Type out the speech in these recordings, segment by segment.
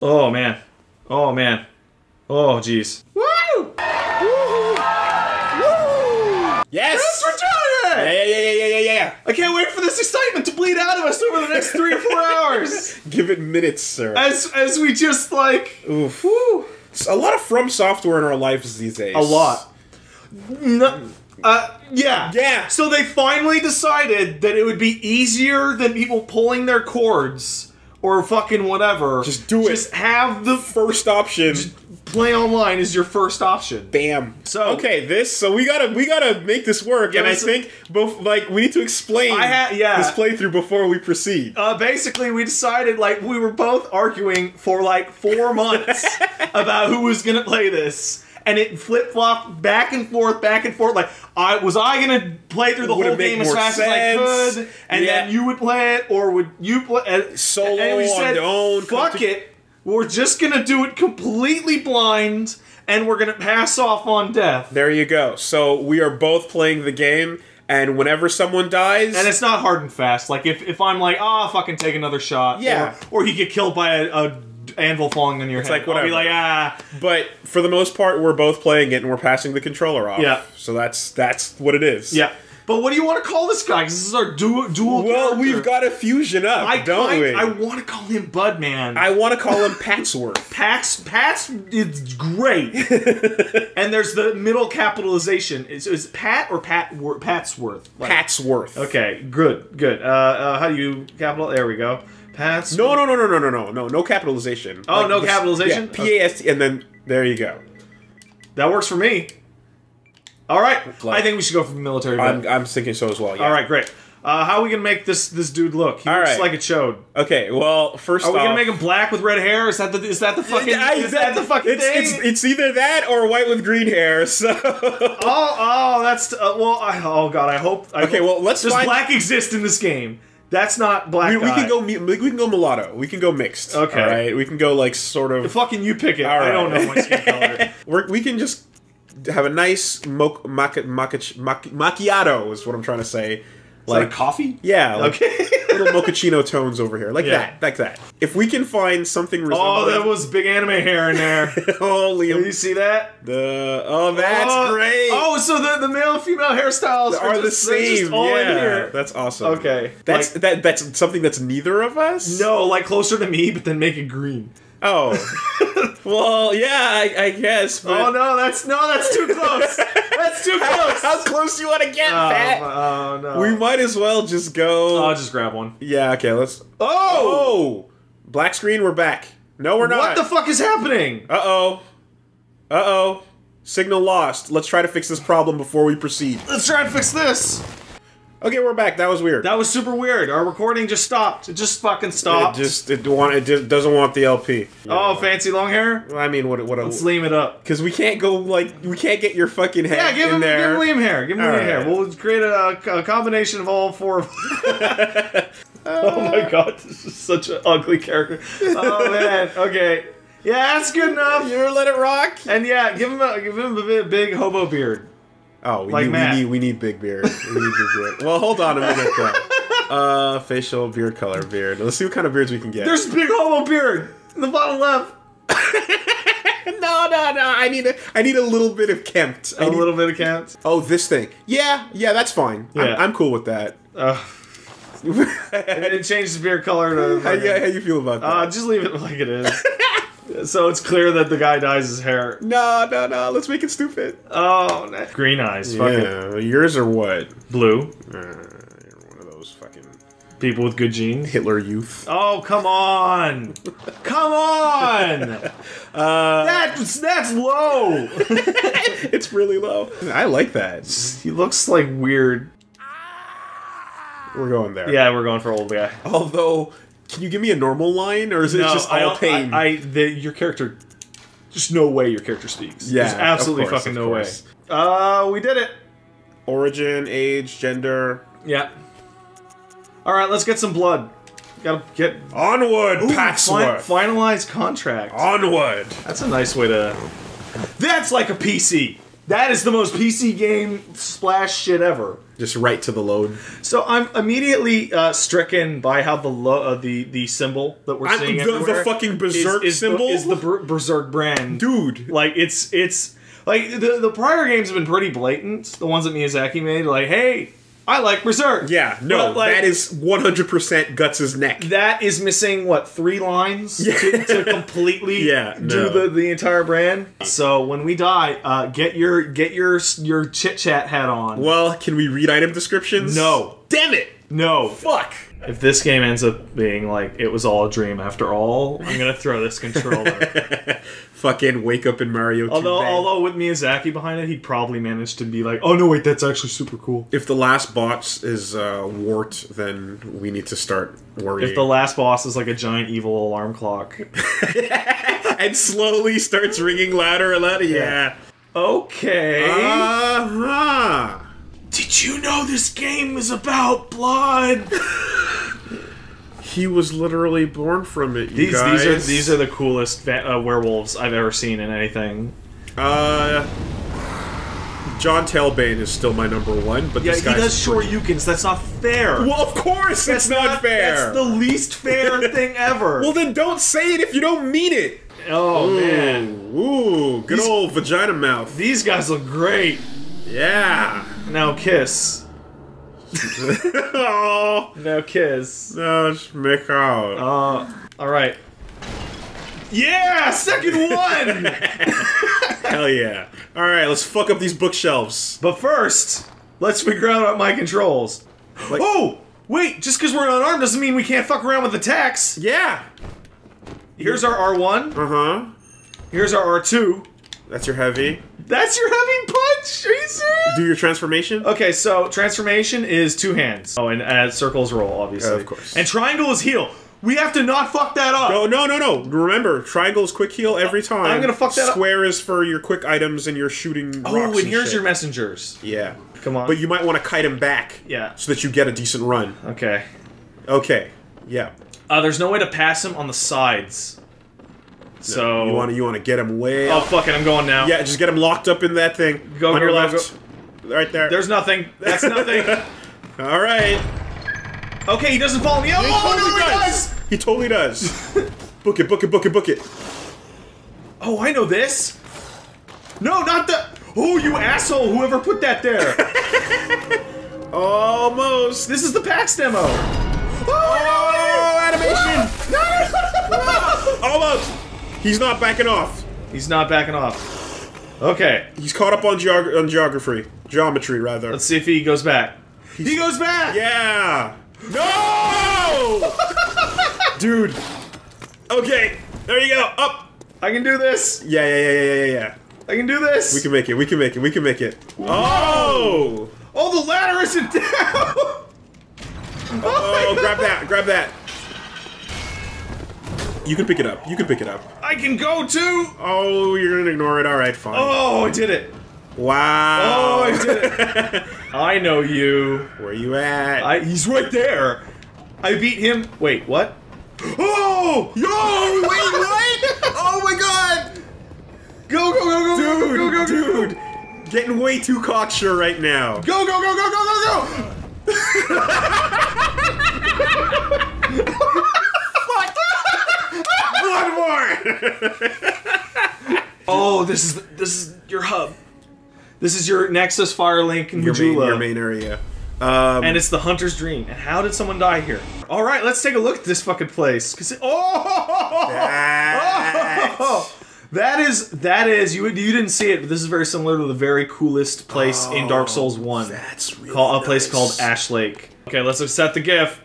Oh man. Oh man. Oh jeez. Woo! Woo! Woo! Yes! Yes, we're doing it! Yeah. I can't wait for this excitement to bleed out of us over the next 3 or 4 hours. Give it minutes, sir. As we just like. Oof. Woo. A lot of From Software in our lives these days. A lot. No. Yeah. Yeah. So they finally decided that it would be easier than people pulling their cords or fucking whatever. Just do it. Just have the first option. Just play online is your first option. Bam. So okay, this. So we gotta make this work, and I think both like we need to explain this playthrough before we proceed. Basically, we decided like we were both arguing for like 4 months about who was gonna play this. And it flip-flopped back and forth, like, was I gonna play through the whole game as fast as I could, and then you would play it, or would you play it? Solo, and we said, fuck it, we're just gonna do it completely blind, and we're gonna pass off on death. There you go. So we are both playing the game, and whenever someone dies... And it's not hard and fast. Like, if I'm like, ah, fucking take another shot, yeah, or you get killed by a anvil falling on your head. It's like, whatever. I'll be like, ah. But for the most part, we're both playing it and we're passing the controller off. Yeah. So that's what it is. Yeah. But what do you want to call this guy? Because this is our dual well, character. We've got to fusion up, don't we? I want to call him Budman. I want to call him Patsworth. Pats is great. And there's the middle capitalization. Is Pat or Patsworth? Like, Patsworth. Okay, good. How do you capital? There we go. No capitalization. Oh, like no capitalization? Yeah, P-A-S-T, and then there you go. That works for me. All right. Like, I think we should go for the military. I'm thinking so as well, yeah. All right, great. How are we going to make this dude look? He looks like a chode. Okay, well, first off... Are we going to make him black with red hair? Is that the fucking thing? It's either that or white with green hair, so... Oh, that's... oh, God, I hope... well, let's find... Does black exist in this game? That's not black. We can go mulatto. We can go mixed. Okay. All right? We can go like sort of. Fucking you pick it. All right. I don't know my skin color. We can just have a nice macchiato is what I'm trying to say. Like, is that a coffee? Yeah. Like, okay. Little mochaccino tones over here, like that. If we can find something resembling. Oh, that was big anime hair in there. Oh, Liam, you see that? That's great. Oh, so the male and female hairstyles are the same. Just all in here. That's awesome. Okay, that's like, that's something that's neither of us. No, like closer to me, but then make it green. Oh. Well, yeah, I guess. But... Oh no, that's too close. That's too close. How close do you want to get, Pat? Oh no. We might as well just go. I'll just grab one. Yeah. Okay. Let's. Oh. Black screen. We're back. No, we're not. What the fuck is happening? Uh oh. Signal lost. Let's try to fix this problem before we proceed. Let's try and fix this. Okay, we're back. That was weird. That was super weird. Our recording just stopped. It just fucking stopped. It doesn't want the LP. Yeah. Oh, fancy long hair? I mean, what? Let's Liam it up. Because we can't go, like, we can't get your fucking hair in there. Yeah, give him Liam hair. Give him Liam hair. We'll create a combination of all four of Oh my god, this is such an ugly character. Oh man, okay. Yeah, that's good enough. You let it rock. And yeah, give him a big hobo beard. Oh, we need big beard. We need big beard. Well, hold on a minute, though. Facial, beard color, beard. Let's see what kind of beards we can get. There's big homo beard in the bottom left. No. I need a little bit of kempt. Little bit of kempt? Oh, this thing. Yeah, that's fine. Yeah. I'm cool with that. And then it changed the beard color to... How you feel about that? Just leave it like it is. So it's clear that the guy dyes his hair. No. Let's make it stupid. Oh, no. Green eyes. Yeah. Fuck it. Yours are what? Blue. You're one of those fucking... People with good genes? Hitler Youth. Oh, come on! Come on! That's low! It's really low. I like that. He looks like weird. We're going there. Yeah, we're going for old guy. Although... Can you give me a normal line, or is it just all pain? Your character, just no way your character speaks. Yeah, there's absolutely fucking no way. We did it. Origin, age, gender. Yeah. All right, let's get some blood. Gotta get onward, Patsworth. Finalize contract. Onward. That's a nice way to. That's like a PC. That is the most PC game splash shit ever. Just right to the load. So I'm immediately stricken by how the symbol that we're seeing everywhere. The fucking Berserk symbol? Is the Berserk brand. Dude. Like, it's like, the prior games have been pretty blatant. The ones that Miyazaki made, like, hey, I like Berserk. Yeah, no, well, like, that is 100% Guts' neck. That is missing, what, 3 lines to completely do the entire brand. So when we die, get your chit chat hat on. Well, can we read item descriptions? No, damn it, no, fuck. If this game ends up being like it was all a dream after all, I'm gonna throw this controller. Fucking wake up in Mario. Although with Miyazaki behind it, he'd probably manage to be like, oh no wait, that's actually super cool. If the last boss is Wart, then we need to start worrying. If the last boss is like a giant evil alarm clock, and slowly starts ringing louder and louder. Yeah. Okay. Uh-huh. Did you know this game is about blood? He was literally born from it, you guys. These are the coolest werewolves I've ever seen in anything. John Talbain is still my #1, but this guy he does short yukins. That's not fair. Well, of course that's not fair. That's the least fair thing ever. Well, then don't say it if you don't mean it. Oh, ooh, man. Ooh, good old vagina mouth. These guys look great. Yeah. Now kiss. Oh, no kiss. No, make out. All right. Yeah, second one. Hell yeah! All right, let's fuck up these bookshelves. But first, let's figure out my controls. Like, oh, wait! Just because we're unarmed doesn't mean we can't fuck around with attacks. Yeah. Here's our R1. Uh huh. Here's our R2. That's your heavy. That's your heavy punch? Are you serious? Do your transformation. Okay, so transformation is 2 hands. Oh, and circles roll, obviously. Of course. And triangle is heal. We have to not fuck that up. No, no, no, no. Remember, triangle is quick heal every time. I'm going to fuck that up. Square is for your quick items and your shooting rocks and here's shit. Your messengers. Yeah. Come on. But you might want to kite him back. Yeah. So that you get a decent run. Okay. Okay. Yeah. There's no way to pass him on the sides. So no, you want to get him way up. Oh fuck it, I'm going now. Yeah, just get him locked up in that thing. Go on your left. Go. Right there. There's nothing. That's nothing. All right. Okay, he doesn't follow me. Oh, he totally does. Book it, book it, book it, book it. Oh, I know this. No, not the. Oh, you asshole! Whoever put that there. Almost. This is the PAX demo. Oh, no, animation. No. Almost. He's not backing off. He's not backing off. Okay. He's caught up on geometry, rather. Let's see if he goes back. He goes back! Yeah! No! Dude. Okay. There you go. Up. I can do this. Yeah. I can do this. We can make it. We can make it. We can make it. Oh! Oh, the ladder isn't down! Oh, grab that. Grab that. You can pick it up. You can pick it up. I can go too! Oh, you're gonna ignore it. Alright, fine. Oh, I did it! Wow! Oh, I did it! I know you. Where you at? He's right there! I beat him. Wait, what? Oh! Yo! Wait, what? Oh my god! Go! Dude! Getting way too cocksure right now. Go! One more. Oh, this is your hub. This is your Nexus, Firelink, and your main area. And it's the Hunter's Dream. And how did someone die here? All right, let's take a look at this fucking place. That is you didn't see it, but this is very similar to the very coolest place in Dark Souls 1. That's really nice. A place called Ash Lake. Okay, let's accept the gift.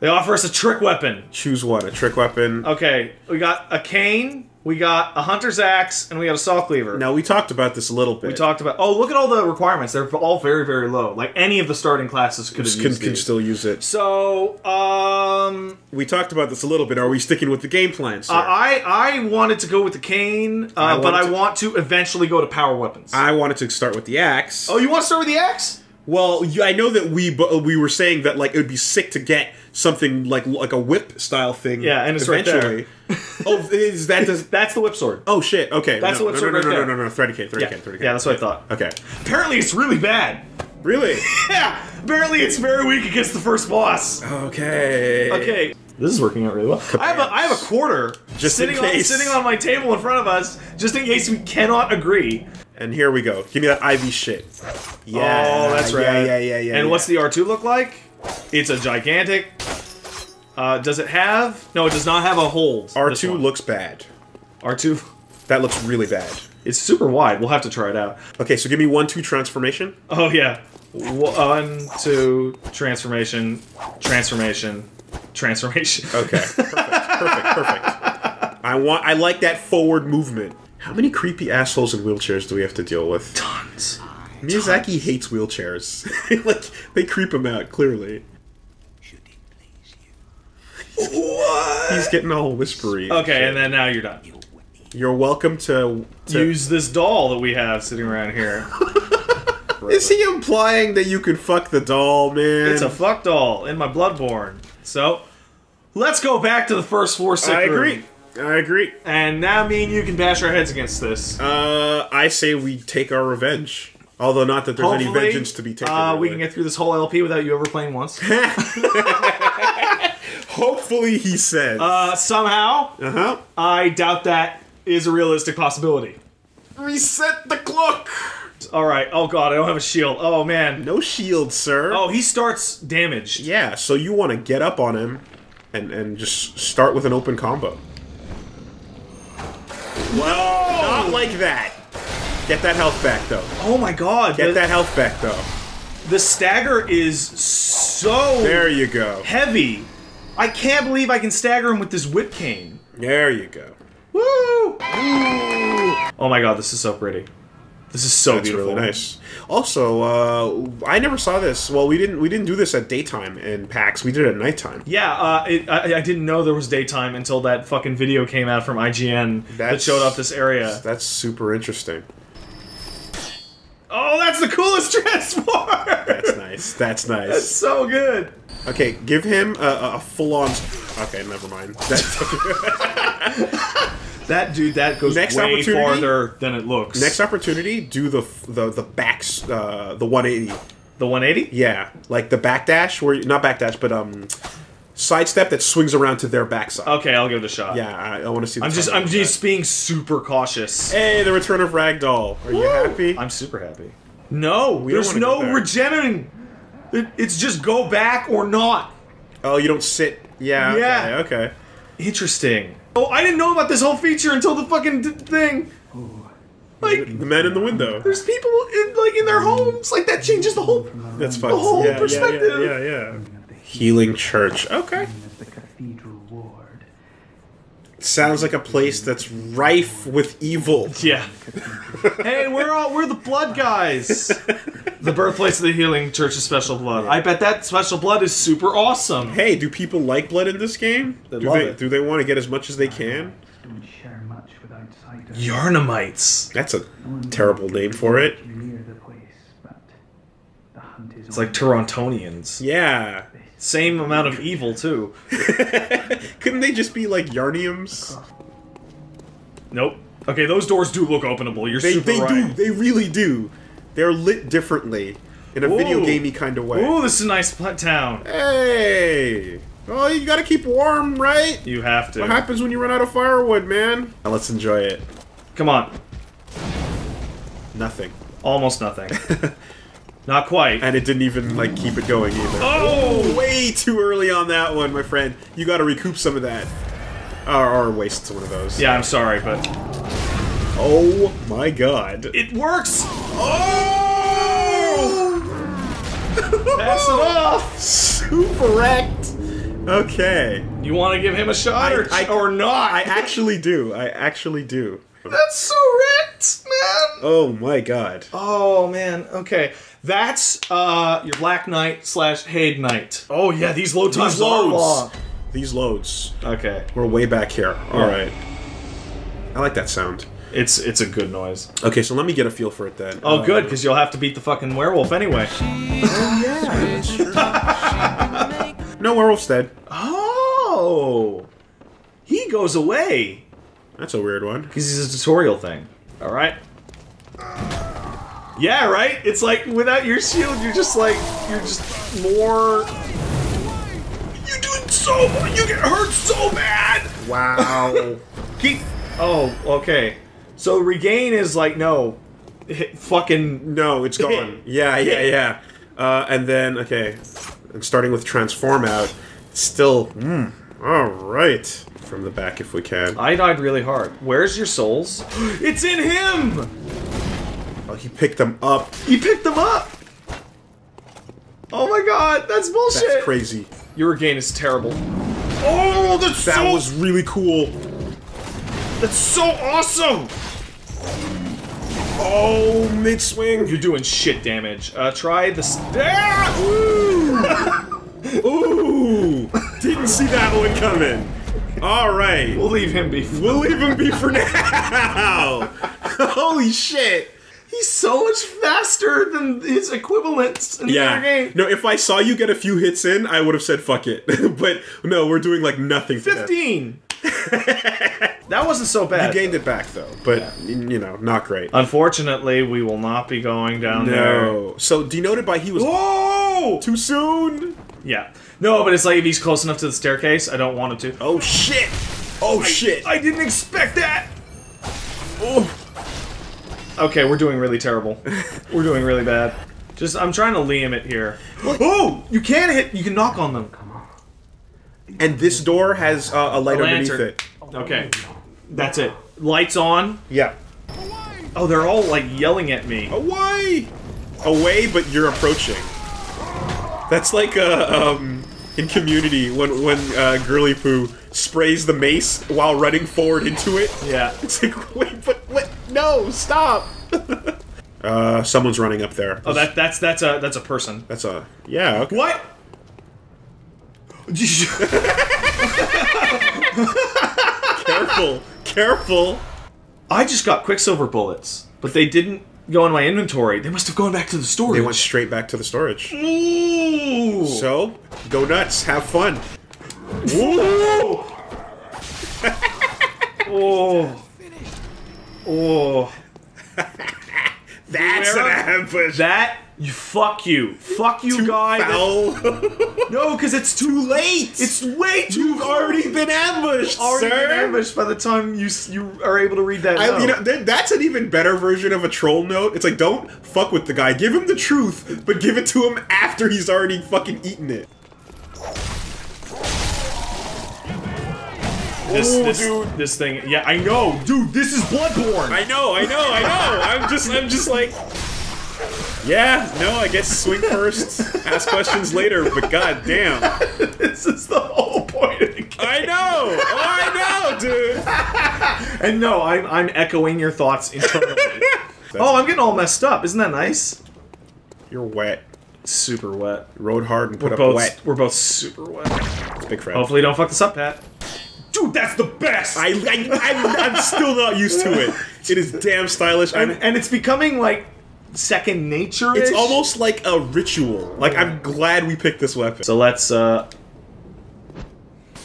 They offer us a trick weapon. Choose one, a trick weapon. Okay, we got a cane, we got a hunter's axe, and we got a saw cleaver. Now, we talked about this a little bit. We talked about... Oh, look at all the requirements. They're all very, very low. Like, any of the starting classes could have used can still use it. So, we talked about this a little bit. Are we sticking with the game plan, sir? I wanted to go with the cane, but I want to eventually go to power weapons. I wanted to start with the axe. Oh, you want to start with the axe? Well, yeah, I know that we were saying that like it would be sick to get something like a whip style thing. Yeah, and it's eventually. Right there. Oh, is that that's the whip sword? Oh shit! Okay, that's the whip sword. No, Threaded Cane, Threaded Cane. Yeah, that's what I thought. Okay. Apparently, it's really bad. Really? Yeah. Apparently, it's very weak against the first boss. Okay. Okay. This is working out really well. I have a quarter just sitting on my table in front of us, just in case we cannot agree. And here we go. Give me that Ivy shit. Yeah, oh, that's right. Yeah. And what's the R2 look like? It's a gigantic. Does it have? No, it does not have a hold. R2 looks bad. R2. That looks really bad. It's super wide. We'll have to try it out. Okay, so give me 1-2 transformation. Oh yeah. 1-2 transformation. Okay. Perfect. I like that forward movement. How many creepy assholes in wheelchairs do we have to deal with? Tons. Miyazaki hates wheelchairs. Like, they creep him out, clearly. Should it please you? What? He's getting all whispery. Okay, and then now you're done. You're welcome to use this doll that we have sitting around here. Is he implying that you could fuck the doll, man? It's a fuck doll in my Bloodborne. So, let's go back to the first floor sick room. I agree. And now me and you can bash our heads against this. I say we take our revenge. Although not that there's any vengeance to be taken. We can get through this whole LP without you ever playing once. Hopefully, he says. Somehow, I doubt that is a realistic possibility. Reset the clock! Alright, oh god, I don't have a shield. Oh man. No shield, sir. Oh, he starts damaged. Yeah, so you want to get up on him and just start with an open combo. Well, no! Not like that. Get that health back, though. Oh my god. Get that health back, though. The stagger is so... There you go. ...heavy. I can't believe I can stagger him with this whip cane. There you go. Woo! Woo! Oh my god, this is so pretty. This is so beautiful. Really nice. Also, I never saw this. Well, we didn't do this at daytime in PAX. We did it at nighttime. Yeah, I didn't know there was daytime until that fucking video came out from IGN that showed off this area. That's super interesting. Oh, that's the coolest transform. That's nice. That's nice. That's so good. Okay, give him a full-on. Okay, never mind. That's that dude, that goes way farther than it looks. Next opportunity, do the backs, the 180. The 180? Yeah, like the backdash, where not backdash, but sidestep that swings around to their backside. Okay, I'll give it a shot. Yeah, I want to see. I'm just being super cautious. Hey, the return of Ragdoll. Are you happy? I'm super happy. No, there's no regenerating. It's just go back or not. Oh, you don't sit. Yeah. Yeah. Okay. Interesting. Oh, I didn't know about this whole feature until the fucking thing. Like the man in the window. There's people in their homes. Like that changes the whole. That's fun. The whole perspective. Yeah. Healing Church. Okay. The Cathedral Ward. Sounds like a place that's rife with evil. Yeah. Hey, we're the blood guys. The birthplace of the Healing Church is special blood. I bet that special blood is super awesome. Hey, do people like blood in this game? They love it. Do they want to get as much as they can? Yharnamites. That's a terrible name for it. It's like Torontonians. Yeah. Same amount of evil, too. Couldn't they just be like Yharniums? Nope. Okay, those doors do look openable. You're super right. They really do. They're lit differently, in a video gamey kind of way. Ooh, this is a nice town. Hey! Oh, you gotta keep warm, right? You have to. What happens when you run out of firewood, man? Now let's enjoy it. Come on. Nothing. Almost nothing. Not quite. And it didn't even, like, keep it going either. Oh! Way too early on that one, my friend. You gotta recoup some of that. Or waste one of those. Yeah, I'm sorry, but... Oh my god. It works! Oh! Pass it off! Super wrecked! Okay. You want to give him a shot or not? I actually do. I actually do. That's so wrecked, man! Oh my god. Oh man, okay. That's your Black Knight / Hade Knight. Oh yeah, these load times are long. These loads. Okay. We're way back here. Alright. I like that sound. It's a good noise. Okay, so let me get a feel for it then. Oh, good, because you'll have to beat the fucking werewolf anyway. Oh, yeah, that's true. No, werewolf's dead. Oh! He goes away! That's a weird one. Because he's a tutorial thing. Alright. Yeah, right? It's like, without your shield, you're just like, you're just more... You're doing so much! You get hurt so bad! Wow. Keep... Oh, okay. So regain is like, no. Hit, fucking... No, it's gone. Yeah, yeah, yeah. And then, okay. I'm starting with transform out. Still... Mm. Alright. From the back if we can. I died really hard. Where's your souls? It's in him! Oh, he picked them up. He picked them up! Oh my god, that's bullshit! That's crazy. Your regain is terrible. Oh, that's that so... was really cool. That's so awesome! Oh, mid-swing. You're doing shit damage. Try the... Ooh! Ooh! Didn't see that one coming. Alright. We'll leave him be. We'll leave him be for now! Holy shit! He's so much faster than his equivalents in the other game. No, if I saw you get a few hits in, I would have said fuck it. But no, we're doing like nothing for 15! That wasn't so bad. You gained it back though, but you know, not great. Unfortunately, we will not be going down there. No. So denoted by he was. Whoa! Too soon? Yeah. No, but it's like if he's close enough to the staircase, I don't want him to. Oh shit! Oh shit! I didn't expect that! Oh. Okay, we're doing really terrible. We're doing really bad. Just, I'm trying to Liam it here. Oh! You can hit, you can knock on them. Come on. And this door has a light underneath it. Okay. That's it. Lights on. Yeah. Oh, they're all like yelling at me. Away! Away, but you're approaching. That's like in Community when Girly Poo sprays the mace while running forward into it. Yeah. It's like, wait, but what? No, stop! Someone's running up there. Oh, that's a person. That's a okay. What? Careful, careful! I just got Quicksilver bullets, but they didn't go in my inventory. They must have gone back to the storage. They went straight back to the storage. Ooh! So, go nuts, have fun. Whoa! Oh. Oh. That's an ambush. That fuck you too guy. Foul. No, because it's too late. It's way too. You've already been ambushed, Already been ambushed by the time you are able to read that. You know, that's an even better version of a troll note. It's like, don't fuck with the guy. Give him the truth, but give it to him after he's already fucking eaten it. This thing, yeah, I know, dude. This is Bloodborne. I know. I'm just like, yeah, no, I guess swing first, ask questions later. But goddamn, this is the whole point of the game. I know, dude. And no, I'm echoing your thoughts internally. Oh, I'm getting all messed up. Isn't that nice? You're wet. Super wet. Rode hard and put up wet. We're both super wet. It's big friend. Hopefully, you don't fuck this up, Pat. Dude, that's the best! I'm still not used to it. It is damn stylish. And it's becoming, like, second nature-ish. It's almost like a ritual. Like, I'm glad we picked this weapon. So let's, You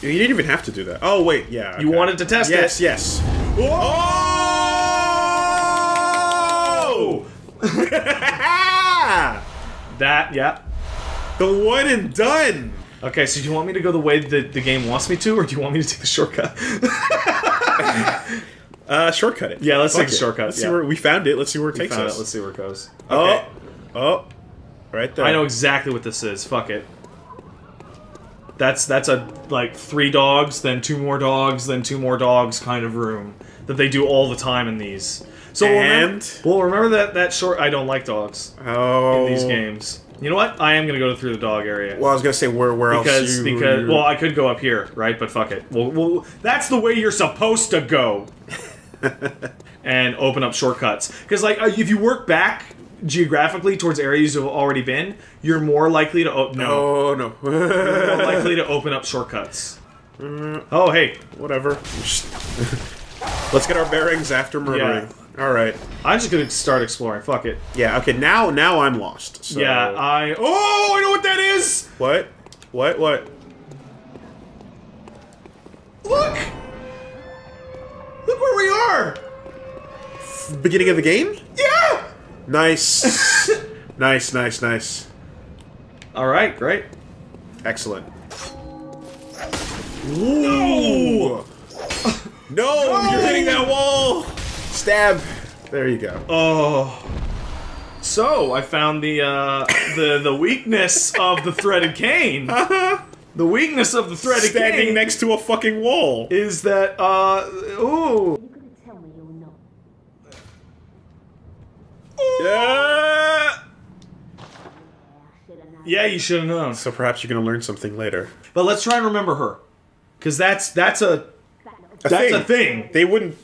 didn't even have to do that. Oh, wait, yeah. Okay. You wanted to test it. Yes, yes. Oh! That, yeah. The one and done! Okay, so do you want me to go the way that the game wants me to, or do you want me to take the shortcut? Shortcut it. Yeah, let's take the shortcut. Let's see where we found it. Let's see where it takes us. Let's see where it goes. Okay. Oh, right there. I know exactly what this is. Fuck it. That's a like 3 dogs, then 2 more dogs, then 2 more dogs kind of room that they do all the time in these. So remember that short. I don't like dogs. Oh. In these games. You know what? I am gonna go through the dog area. Well, I was gonna say where else? Because well, I could go up here, right? But fuck it. Well, that's the way you're supposed to go. And open up shortcuts, because like if you work back geographically towards areas you've already been, you're more likely to you're more likely to open up shortcuts. Oh hey, whatever. Let's get our bearings after murdering. Yeah. Alright. I'm just gonna start exploring. Fuck it. Yeah, okay, now I'm lost. So. Yeah, Oh, I know what that is! What? What? Look! Look where we are! Beginning of the game? Yeah! Nice. nice. Alright, great. Excellent. Ooh. No! No! You're hitting that wall! Stab! There you go. Oh. So, I found the weakness of the threaded cane. Uh-huh. The weakness of the threaded cane... Standing next to a fucking wall. ...is that, ooh. You couldn't tell me you were not. Yeah! Yeah, you should have known. So perhaps you're gonna learn something later. But let's try and remember her. Because that's a thing. They wouldn't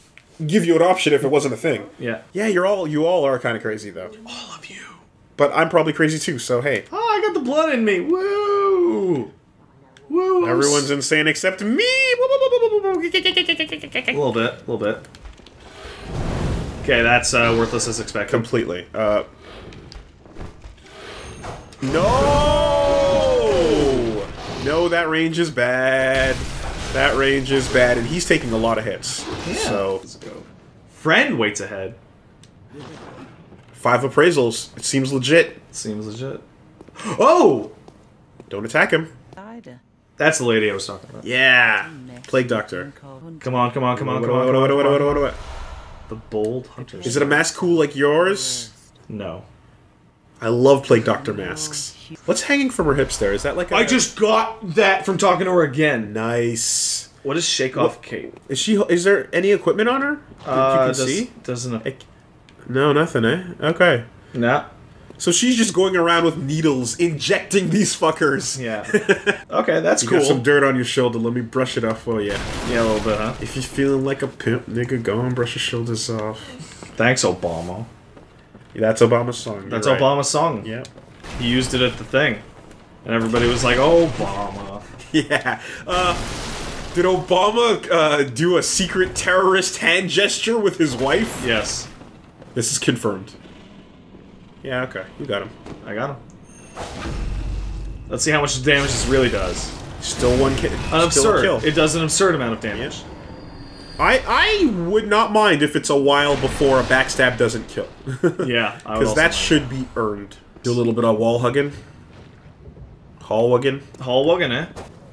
give you an option if it wasn't a thing. Yeah. Yeah, you all are kind of crazy though. All of you. But I'm probably crazy too, so hey. Oh, I got the blood in me. Woo! Woo! Everyone's insane except me. A little bit. Okay, that's worthless as expected. Completely. No! No, that range is bad. That range is bad, and he's taking a lot of hits. Yeah. So, let's go. Friend waits ahead. 5 appraisals. It seems legit. Oh! Don't attack him. That's the lady I was talking about. Yeah. Plague Doctor. Come on. The Bold Hunter. Is it a mask cool like yours? No. I love Plague Doctor masks. What's hanging from her hips there? Is that like a... I just got that from talking to her again. Nice. What is Shake Off Kate? Is she... Is there any equipment on her? You can see? Doesn't... No, nothing, eh? Okay. Nah. So she's just going around with needles, injecting these fuckers. Yeah. Okay, that's cool. You got some dirt on your shoulder. Let me brush it off for you. Yeah, a little bit, huh? If you're feeling like a pimp, nigga, go and brush your shoulders off. Thanks, Obama. That's Obama's song. That's right. Obama's song. Yeah. He used it at the thing. And everybody was like, Obama. Yeah. Did Obama do a secret terrorist hand gesture with his wife? Yes. This is confirmed. Yeah, okay. You got him. I got him. Let's see how much damage this really does. Still one kill. It does an absurd amount of damage. Yeah. I would not mind if it's a while before a backstab doesn't kill. Yeah, I would. Because that should be earned. Do a little bit of wall hugging. Hall hugging, eh?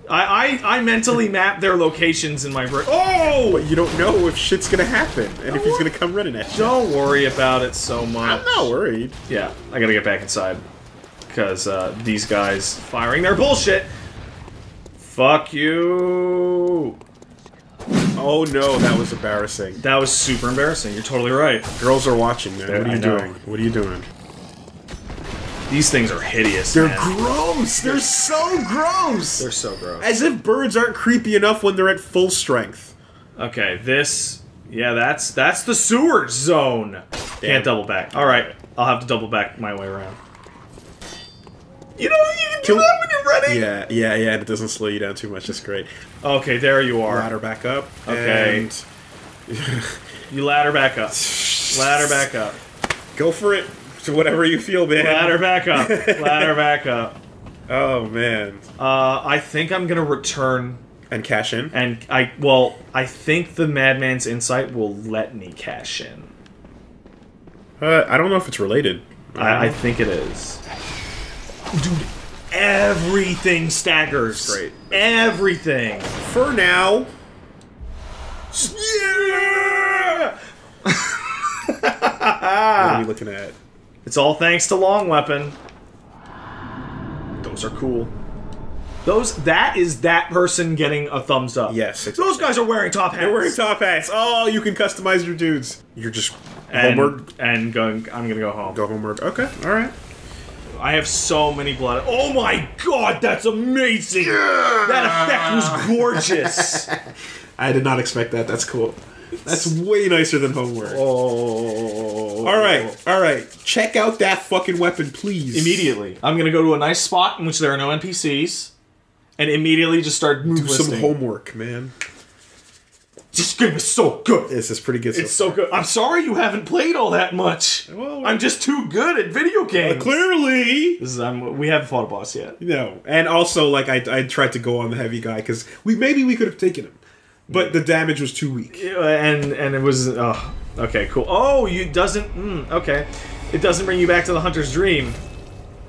I mentally map their locations in my brain. Oh! But you don't know if shit's gonna happen, and if he's gonna come running at you. Don't worry about it so much. I'm not worried. Yeah, I gotta get back inside. Because these guys firing their bullshit. Fuck you! Oh no, that was embarrassing. That was super embarrassing. You're totally right. Girls are watching, man. What are you doing? These things are hideous. They're gross. They're so gross. They're so gross. As if birds aren't creepy enough when they're at full strength. Okay, this. Yeah, that's the sewer zone. Damn. Can't double back. All right, I'll have to double back my way around. You know, you can do that when you're ready! Yeah, it doesn't slow you down too much, that's great. Okay, there you are. Ladder back up. Okay. And... you ladder back up. Ladder back up. Go for it, to whatever you feel, man. Ladder back up. Ladder back up. Oh, man. I think I'm gonna return... And cash in? And I think the Madman's Insight will let me cash in. I don't know if it's related. I think it is. Dude, everything staggers. That's great. Everything. For now. Yeah! What are we looking at? It's all thanks to Long Weapon. Those are cool. That is that person getting a thumbs up. Yes. Exactly. Those guys are wearing top hats. They're wearing top hats. Oh, you can customize your dudes. You're just homeward. And going, I'm gonna go home. Go homeward. Okay, alright. I have so many blood. Oh my god, that's amazing! Yeah! That effect was gorgeous! I did not expect that, that's cool. That's way nicer than homework. Oh. Alright. Check out that fucking weapon, please. Immediately. I'm gonna go to a nice spot in which there are no NPCs, and immediately just start move listing. Do some homework, man. This game is so good. This is pretty good. It's so good. I'm sorry you haven't played all that much. Well, I'm just too good at video games. Clearly, this is, we haven't fought a boss yet. No, and also like I tried to go on the heavy guy because maybe we could have taken him, but the damage was too weak. And it was okay, cool. Oh, okay, it doesn't bring you back to the Hunter's Dream.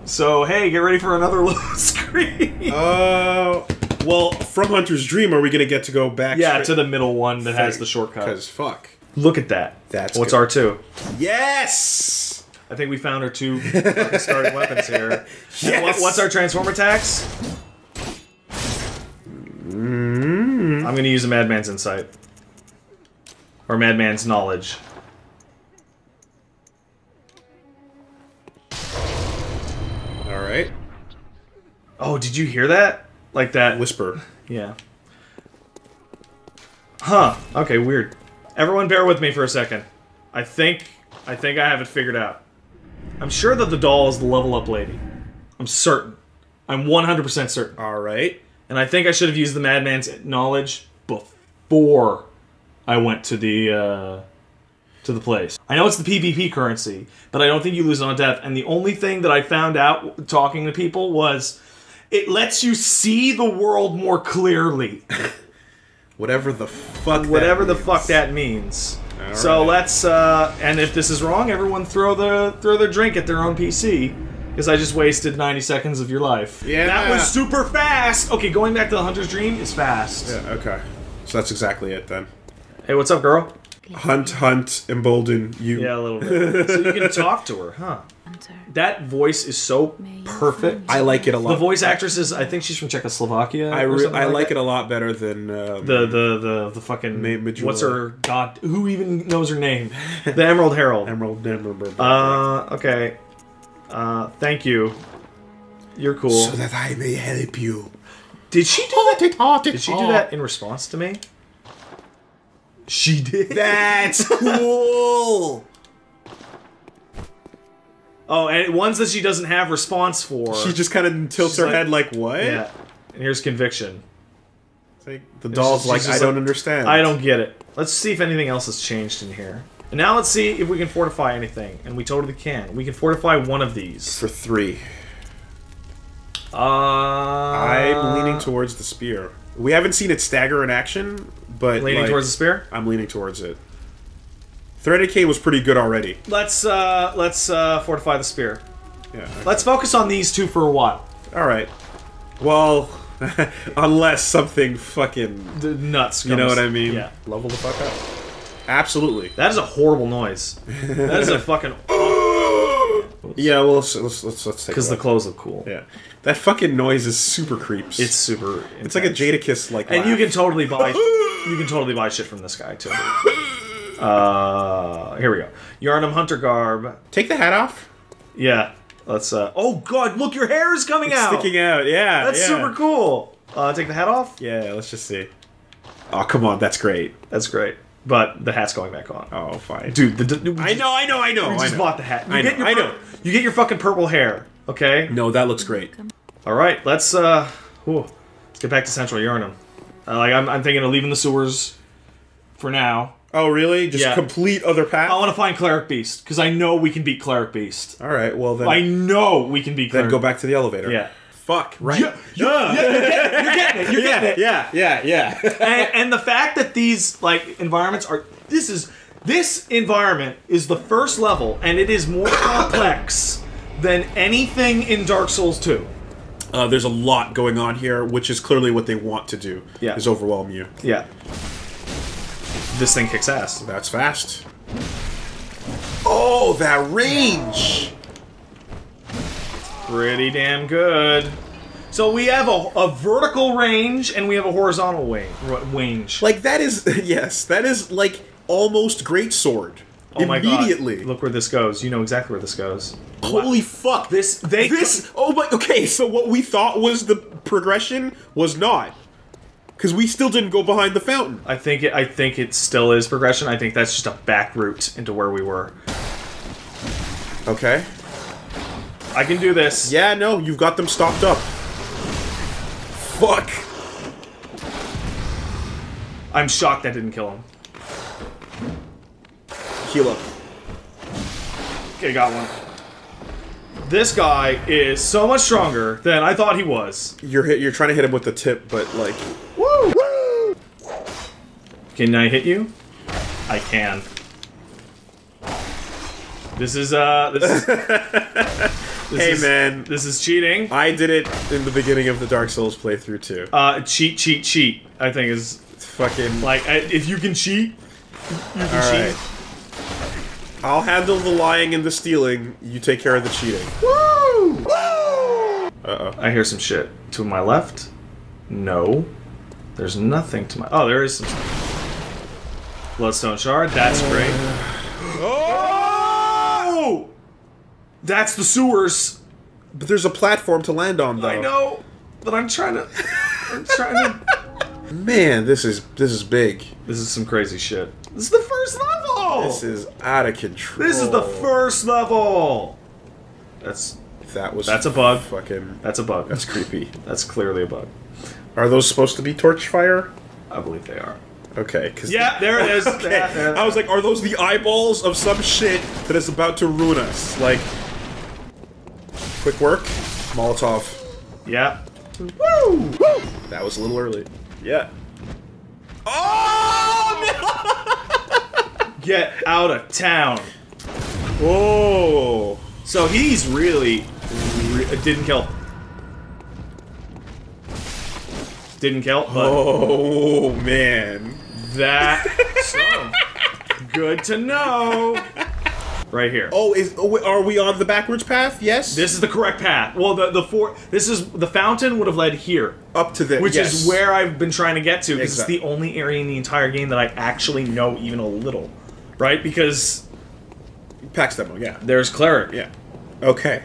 So hey, get ready for another low screen. Oh. Well, from Hunter's Dream, are we gonna get to go back? Yeah, to the middle one that has the shortcut. Because fuck, look at that. That's what's R2. Yes, I think we found our two fucking starting weapons here. Yes. What's our transform attacks? Mm. I'm gonna use a Madman's Insight or Madman's Knowledge. All right. Oh, did you hear that? Like that whisper. Yeah. Huh. Okay, weird. Everyone bear with me for a second. I think I have it figured out. I'm sure that the doll is the level up lady. I'm certain. I'm 100% certain. Alright. And I think I should have used the Madman's Knowledge before I went to the place. I know it's the PvP currency, but I don't think you lose on death. And the only thing that I found out talking to people was it lets you see the world more clearly. Whatever the fuck. Whatever the fuck that means. So let's. And if this is wrong, everyone throw their drink at their own PC, because I just wasted 90 seconds of your life. Yeah. That was super fast. Okay, going back to the Hunter's Dream is fast. Yeah. Okay. So that's exactly it then. Hey, what's up, girl? Hunt, embolden you. Yeah, a little bit. So you can talk to her, huh? That voice is so perfect. I like it a lot. The voice actress is, I think she's from Czechoslovakia. I like it a lot better than the fucking Majula. What's her god? Who even knows her name? The Emerald Herald. Emerald. Okay. Thank you. You're cool. So that I may help you. Did she do that? Did she do that in response to me? She did. That's cool. Oh, and ones that she doesn't have response for. She just kind of tilts her head like, what? Yeah. And here's conviction. Like, the doll's like, I don't understand. I don't get it. Let's see if anything else has changed in here. And now let's see if we can fortify anything. And we totally can. We can fortify one of these. For 3. I'm leaning towards the spear. We haven't seen it stagger in action, but leaning towards the spear? I'm leaning towards it. Threaded Cane was pretty good already. Let's fortify the spear. Yeah. Okay. Let's focus on these two for a while. All right. Well, unless something fucking nuts comes. You know what I mean? Yeah. Level the fuck up. Absolutely. That is a horrible noise. That is a fucking. Yeah. Well, let's take. Because the clothes look cool. Yeah. That fucking noise is super creeps. It's super. It's intense. Like a Jadakiss like. And laugh. You can totally buy. You can totally buy shit from this guy too. Here we go. Yharnam Hunter Garb. Take the hat off? Yeah. Let's, oh god, look, your hair is coming out! Sticking out, yeah. That's super cool! Take the hat off? Yeah, let's just see. Oh, come on, that's great. That's great. But the hat's going back on. Oh, fine. Dude, I know! We just bought the hat. I know. You get your fucking purple hair, okay? No, that looks great. Alright, let's get back to Central Yharnam. I'm thinking of leaving the sewers for now. Oh, really? Just complete other path? I want to find Cleric Beast, because I know we can beat Cleric Beast. All right, well then... I know we can beat Cleric Beast. Then go back to the elevator. Yeah. Fuck, right? You're getting it. Yeah. And the fact that these, like, environments are... This environment is the first level, and it is more complex than anything in Dark Souls 2. There's a lot going on here, which is clearly what they want to do, is overwhelm you. Yeah. This thing kicks ass. That's fast. Oh, that range! Pretty damn good. So we have a vertical range and we have a horizontal range. Like that is, yes, that is like almost greatsword. Oh my god. Immediately. Look where this goes. You know exactly where this goes. Holy fuck. Okay, so what we thought was the progression was not. Because we still didn't go behind the fountain. I think it still is progression. I think that's just a back route into where we were. Okay. I can do this. Yeah, no, you've got them stopped up. Fuck. I'm shocked that didn't kill him. Heal up. Okay, got one. This guy is so much stronger than I thought he was. You're trying to hit him with the tip, but like... Woo! Woo! Can I hit you? I can. This is, This is cheating. I did it in the beginning of the Dark Souls playthrough, too. Cheat, I think is... Fucking... Like, if you can cheat, you can cheat. I'll handle the lying and the stealing. You take care of the cheating. Woo! Woo! Uh-oh. I hear some shit. To my left? No. There's nothing to my... Oh, there is some stuff. Bloodstone shard. That's great. Oh! That's the sewers. But there's a platform to land on, though. I know. But I'm trying to... Man, this is big. This is some crazy shit. This is the first level! This is out of control. This is the first level! That's a bug. Fucking... That's a bug. That's creepy. That's clearly a bug. Are those supposed to be torch fire? I believe they are. Okay, cause... Yeah, there it is! Okay. Yeah. I was like, are those the eyeballs of some shit that is about to ruin us? Like... Quick work. Molotov. Yeah. Woo! Woo! That was a little early. Yeah. Oh no! Get out of town. Whoa. So he's really... didn't kill. Didn't kill, but... Oh man. That... So, good to know. Right here. Oh, are we on the backwards path? Yes? This is the correct path. Well, the fountain would have led here. Up to this, Which is where I've been trying to get to, because it's the only area in the entire game that I actually know even a little. Right? Because... PAX demo, yeah. There's Cleric. Yeah. Okay.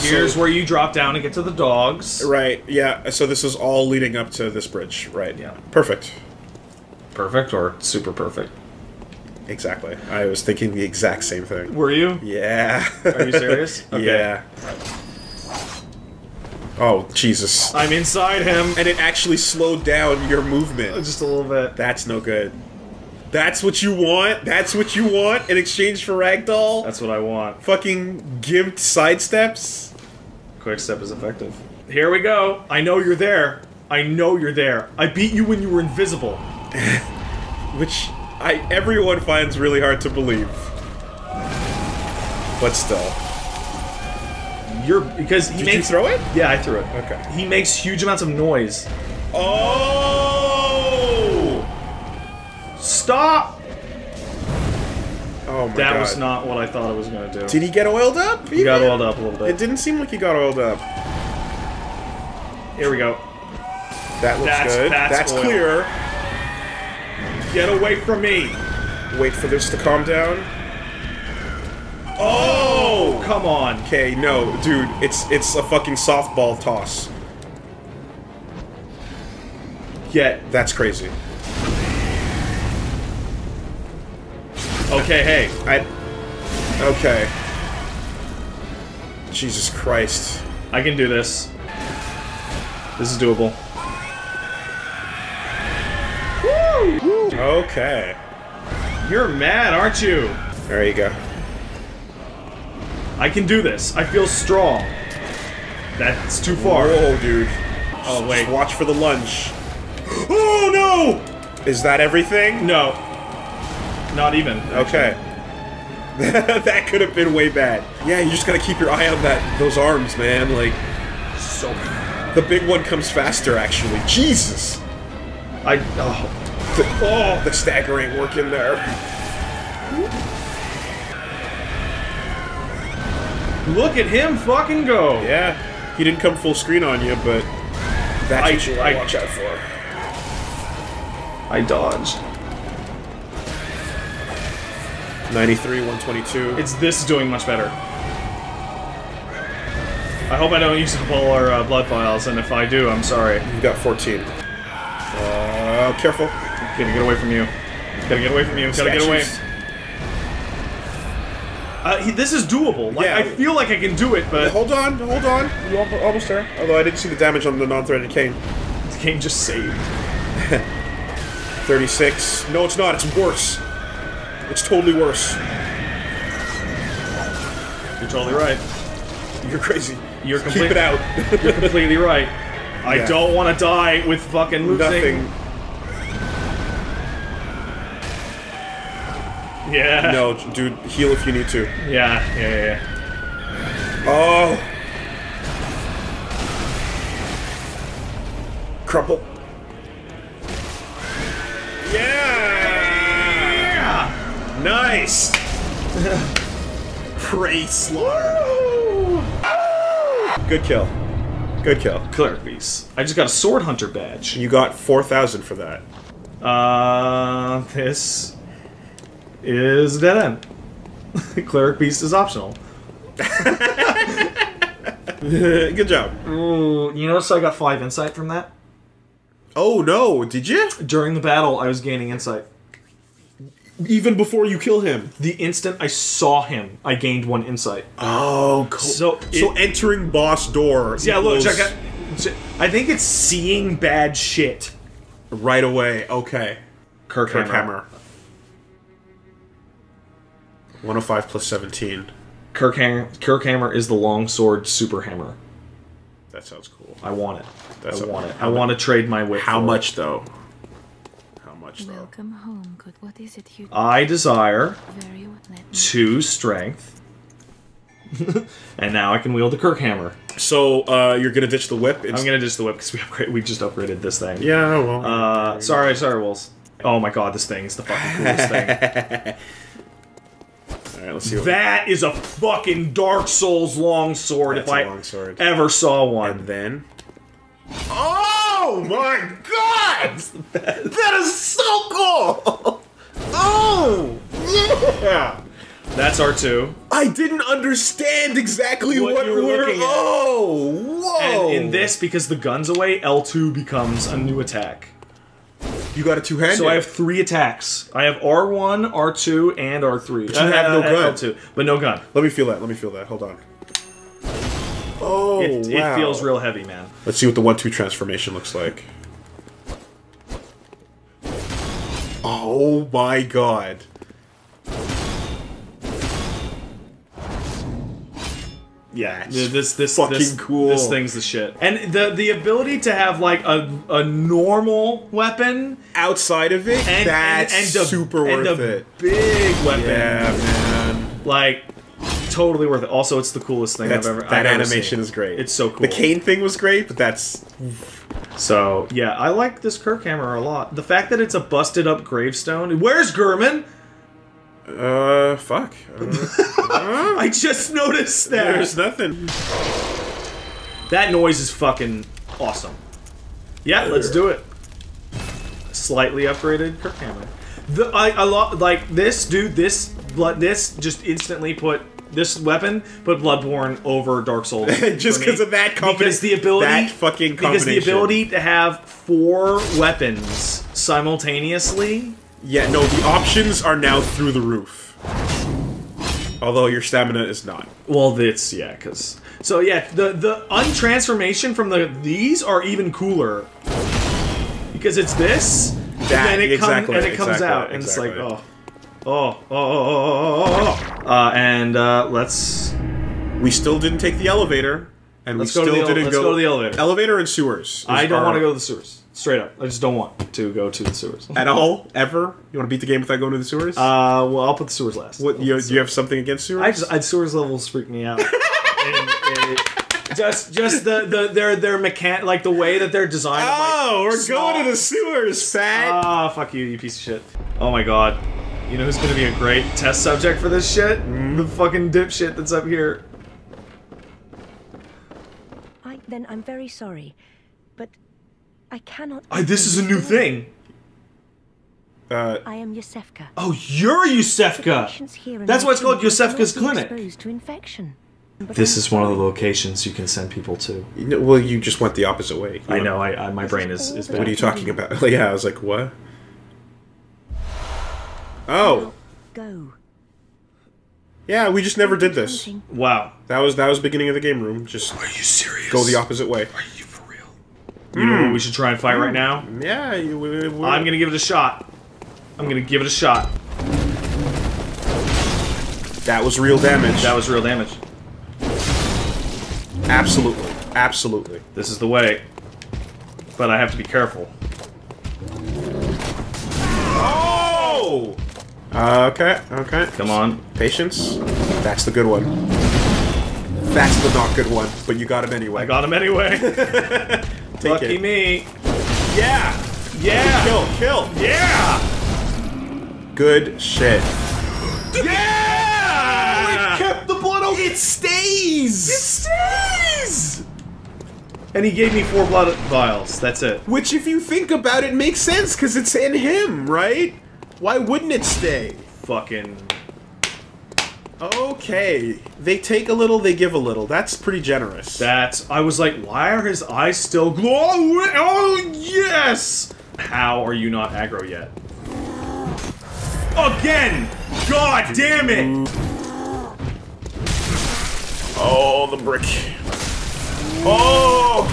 Here's where you drop down and get to the dogs. Right, yeah. So this is all leading up to this bridge. Right, yeah. Perfect. Perfect or super perfect? Exactly. I was thinking the exact same thing. Were you? Yeah. Are you serious? Okay. Yeah. Oh, Jesus. I'm inside him. And it actually slowed down your movement. Just a little bit. That's no good. That's what you want? That's what you want in exchange for ragdoll? That's what I want. Fucking gimped sidesteps? Quick step is effective. Here we go. I know you're there. I know you're there. I beat you when you were invisible. Which... everyone finds really hard to believe, but still. Did you throw it? Yeah, I threw it. Okay. He makes huge amounts of noise. Oh! Stop! Oh my God. That was not what I thought I was gonna do. Did he get oiled up? He got oiled up a little bit. It didn't seem like he got oiled up. Here we go. That looks good. That's clear. Get away from me! Wait for this to calm down. Oh! Come on! Okay, no, dude, it's a fucking softball toss. That's crazy. Okay, hey. Okay. Jesus Christ. I can do this. This is doable. Okay. You're mad, aren't you? There you go. I can do this. I feel strong. That's too far. Whoa, dude. Oh, wait. Just watch for the lunge. Oh, no! Is that everything? No. Not even. Okay. That could have been way bad. Yeah, you just gotta keep your eye on those arms, man. Like... So... The big one comes faster, actually. Jesus! The stagger ain't working there. Look at him fucking go! Yeah, he didn't come full screen on you, but that's what you want to watch out for. I dodged. 93, 122. This is doing much better. I hope I don't use up all our blood vials, and if I do, I'm sorry. You got 14. Careful. Gotta get away from you. Gotta get away from you. Gotta get away. This is doable. Like, yeah. I feel like I can do it, but... Hold on, hold on. You're almost there. Although I didn't see the damage on the non-threaded cane. The cane just saved. 36. No, it's not. It's worse. It's totally worse. You're totally right. You're crazy. You're complete, keep it out. You're completely right. I don't want to die with fucking losing. Nothing. Yeah. No, dude, heal if you need to. Yeah. Oh. Crumple. Yeah! Nice! Praise Lord! Good kill. Good kill. Cleric Beast. I just got a Sword Hunter Badge. You got 4,000 for that. This is a dead end. Cleric Beast is optional. Good job. Ooh, you notice I got 5 insight from that? Oh no, did you? During the battle, I was gaining insight. Even before you kill him? The instant I saw him, I gained 1 insight. Oh, cool. So entering boss door. Yeah, look, check out. I think it's seeing bad shit. Right away, okay. Kirkhammer. 105 plus 17. Kirkhammer is the longsword super hammer. That sounds cool. I want it. I want to trade my whip. How much though? How much though? Welcome home. Good. What is it you do? I desire 2 strength, and now I can wield the Kirkhammer. So you're gonna ditch the whip? I'm gonna ditch the whip because we just upgraded this thing. Yeah. Well. Sorry, Wolves. Oh my God, this thing is the fucking coolest thing. Right, let's see what that is. A fucking Dark Souls longsword if I ever saw one. And then... Oh my God! That is so cool! Oh! Yeah! That's R2. I didn't understand exactly what you were looking at. Oh! Whoa! And in this, because the gun's away, L2 becomes a new attack. You got a 2-handed. So I have 3 attacks. I have R1, R2, and R3. But you have no gun. L2, but no gun. Let me feel that. Let me feel that. Hold on. Oh, wow. It feels real heavy, man. Let's see what the 1-2 transformation looks like. Oh my God. Yeah, this fucking cool. This thing's the shit. And the ability to have like a normal weapon outside of it, and, that's super worth it. Big weapon, yeah, man. Like totally worth it. Also, it's the coolest thing I've ever. That animation is great. It's so cool. The cane thing was great, but that's so yeah. I like this Kirkhammer a lot. The fact that it's a busted up gravestone. Where's Gurman? Fuck. I just noticed that. There's nothing. That noise is fucking awesome. Yeah, let's do it. Slightly upgraded Kirkhammer. I love, like, this, dude, this just instantly put, this weapon put Bloodborne over Dark Souls. Just because of that combination. Because the ability, that fucking combination. Because the ability to have 4 weapons simultaneously. Yeah, no, the options are now through the roof. Although your stamina is not. Well, it's, yeah, because... So, yeah, the untransformation from the... These are even cooler. Because it's this, and then it comes out, and it's like, oh. Let's... We still didn't take the elevator, and let's go to the elevator. Elevator and sewers. I don't want to go to the sewers. Straight up. I just don't want to go to the sewers. At all? Ever? You want to beat the game without going to the sewers? Well, I'll put the sewers last. What, do you have something against sewers? Sewers levels freak me out. Just their mechanic, like the way that they're designed. Oh, like, we're going to the sewers, fat! Ah, fuck you, you piece of shit. Oh my God. You know who's gonna be a great test subject for this shit? The fucking dipshit that's up here. Then I'm very sorry, but... I cannot... this is a new thing! I am Yusefka. Oh, you're Yusefka! That's why it's called Yusefka's Clinic! To infection. This is one of the locations you can send people to. You know, well, you just went the opposite way. You know, my brain is bad. What are you talking about? Yeah, I was like, what? Oh! Go. Yeah, we just never did this. Wow. That was the beginning of the game room. Just... Are you serious? Go the opposite way. Are you... You know what we should try and fight right now? Yeah, I'm gonna give it a shot. I'm gonna give it a shot. That was real damage. That was real damage. Absolutely. Absolutely. This is the way. But I have to be careful. Oh! Okay, okay. Come on. Patience. That's the good one. That's the not good one, but you got him anyway. I got him anyway. Take Lucky it. Me. Yeah! Yeah! Kill! Kill! Yeah! Good shit. Yeah! Oh, it kept the blood open! It stays! It stays! And he gave me 4 blood vials, that's it. Which, if you think about it, makes sense, because it's in him, right? Why wouldn't it stay? Fucking... Okay. They take a little, they give a little. That's pretty generous. That's... I was like, why are his eyes still... Oh, yes! How are you not aggro yet? Again! God damn it! Oh, the brick. Oh!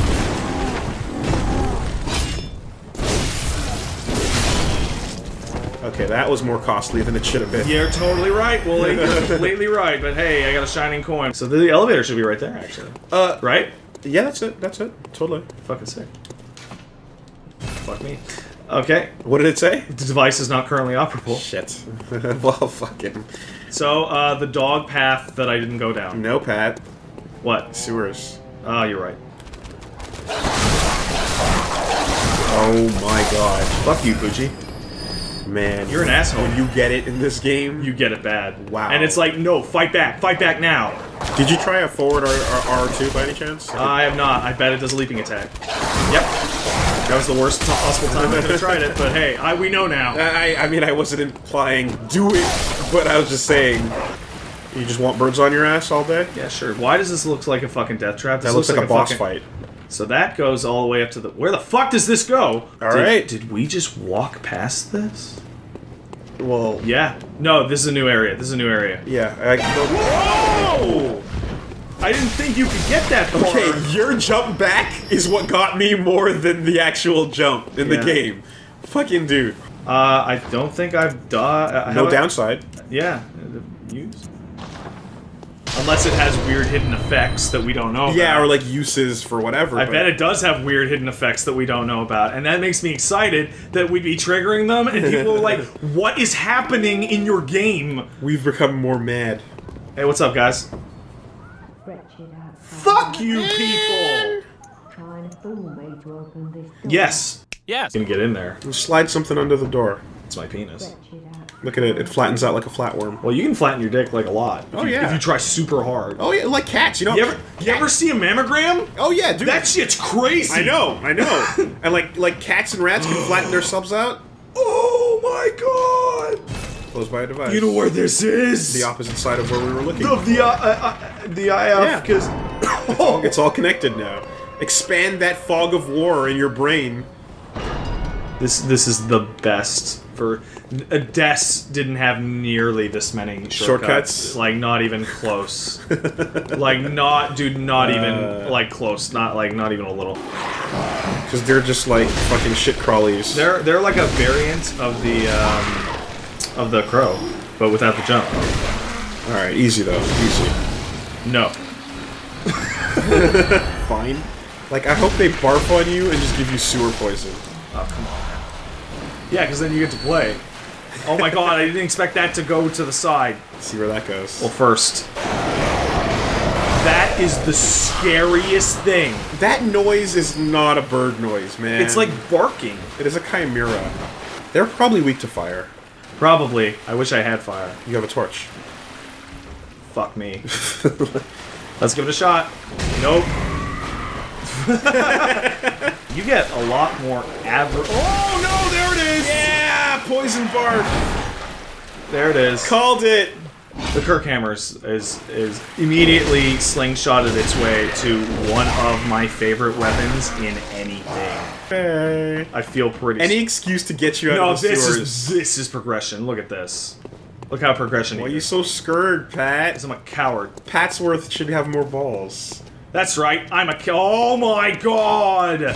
Okay, that was more costly than it should have been. You're totally right, Wooly. You're completely right, but hey, I got a shining coin. So the elevator should be right there, actually. Right? Yeah, that's it. That's it. Totally. Fucking sick. Fuck me. Okay. What did it say? The device is not currently operable. Shit. Well, fucking. So, the dog path that I didn't go down. No, Pat. What? Sewers. Oh, you're right. Oh my god. Fuck you, Fuji. Man. You're an asshole. When you get it in this game... You get it bad. Wow. And it's like, no, fight back. Fight back now. Did you try a forward R2 by any chance? I have not. I bet it does a leaping attack. Yep. That was the worst possible time I've ever tried it, but hey, we know now. I mean, I wasn't implying do it, but I was just saying... You just want birds on your ass all day? Yeah, sure. Why does this look like a fucking death trap? This that looks like a boss fucking... fight. So that goes all the way up to the... Where the fuck does this go? Alright. Did we just walk past this? Well... Yeah. No, this is a new area. This is a new area. Yeah. Whoa! I didn't think you could get that far. Okay, your jump back is what got me more than the actual jump in the game. Fucking dude. I don't think I've died... no downside. Yeah. Use... Unless it has weird hidden effects that we don't know about. Yeah, or like uses for whatever. I bet it does have weird hidden effects that we don't know about. And that makes me excited that we'd be triggering them and people are like, what is happening in your game? We've become more mad. Hey, what's up, guys? Fuck you people! Yes. Yes. You can get in there. Just slide something under the door. It's my penis. Look at it. It flattens out like a flatworm. Well, you can flatten your dick like a lot. Oh, yeah. If you try super hard. Oh, yeah. Like cats, you know? You ever see a mammogram? Oh, yeah, dude. That shit's crazy. I know. I know. And like cats and rats can flatten their subs out. Oh, my God. Close by a device. You know where this is? The opposite side of where we were looking. The IF, because... Yeah. It's all connected now. Expand that fog of war in your brain. This is the best for... DES didn't have nearly this many shortcuts. Like, not even close. Like, not... Dude, not even, like, close. Not even a little. Because they're just, like, fucking shit crawlies. They're like a variant of the crow, but without the jump. Alright, easy, though. Easy. No. Fine. Like, I hope they barf on you and just give you sewer poison. Oh, come on. Yeah, because then you get to play. Oh my god, I didn't expect that to go to the side. Let's see where that goes. Well, first. That is the scariest thing. That noise is not a bird noise, man. It's like barking. It is a chimera. They're probably weak to fire. Probably. I wish I had fire. You have a torch. Fuck me. Let's give it a shot. Nope. You get a lot more average. Oh no, there it is! Yeah! Poison barf! There it is. Called it! The Kirkhammer is immediately slingshotted its way to one of my favorite weapons in anything. Hey. I feel pretty... Any excuse to get you out of the sewers. This is progression. Look at this. Look how progression is. Why are you so scurred, Pat? Because I'm a coward. Patsworth should have more balls. That's right, I'm a... Oh my god!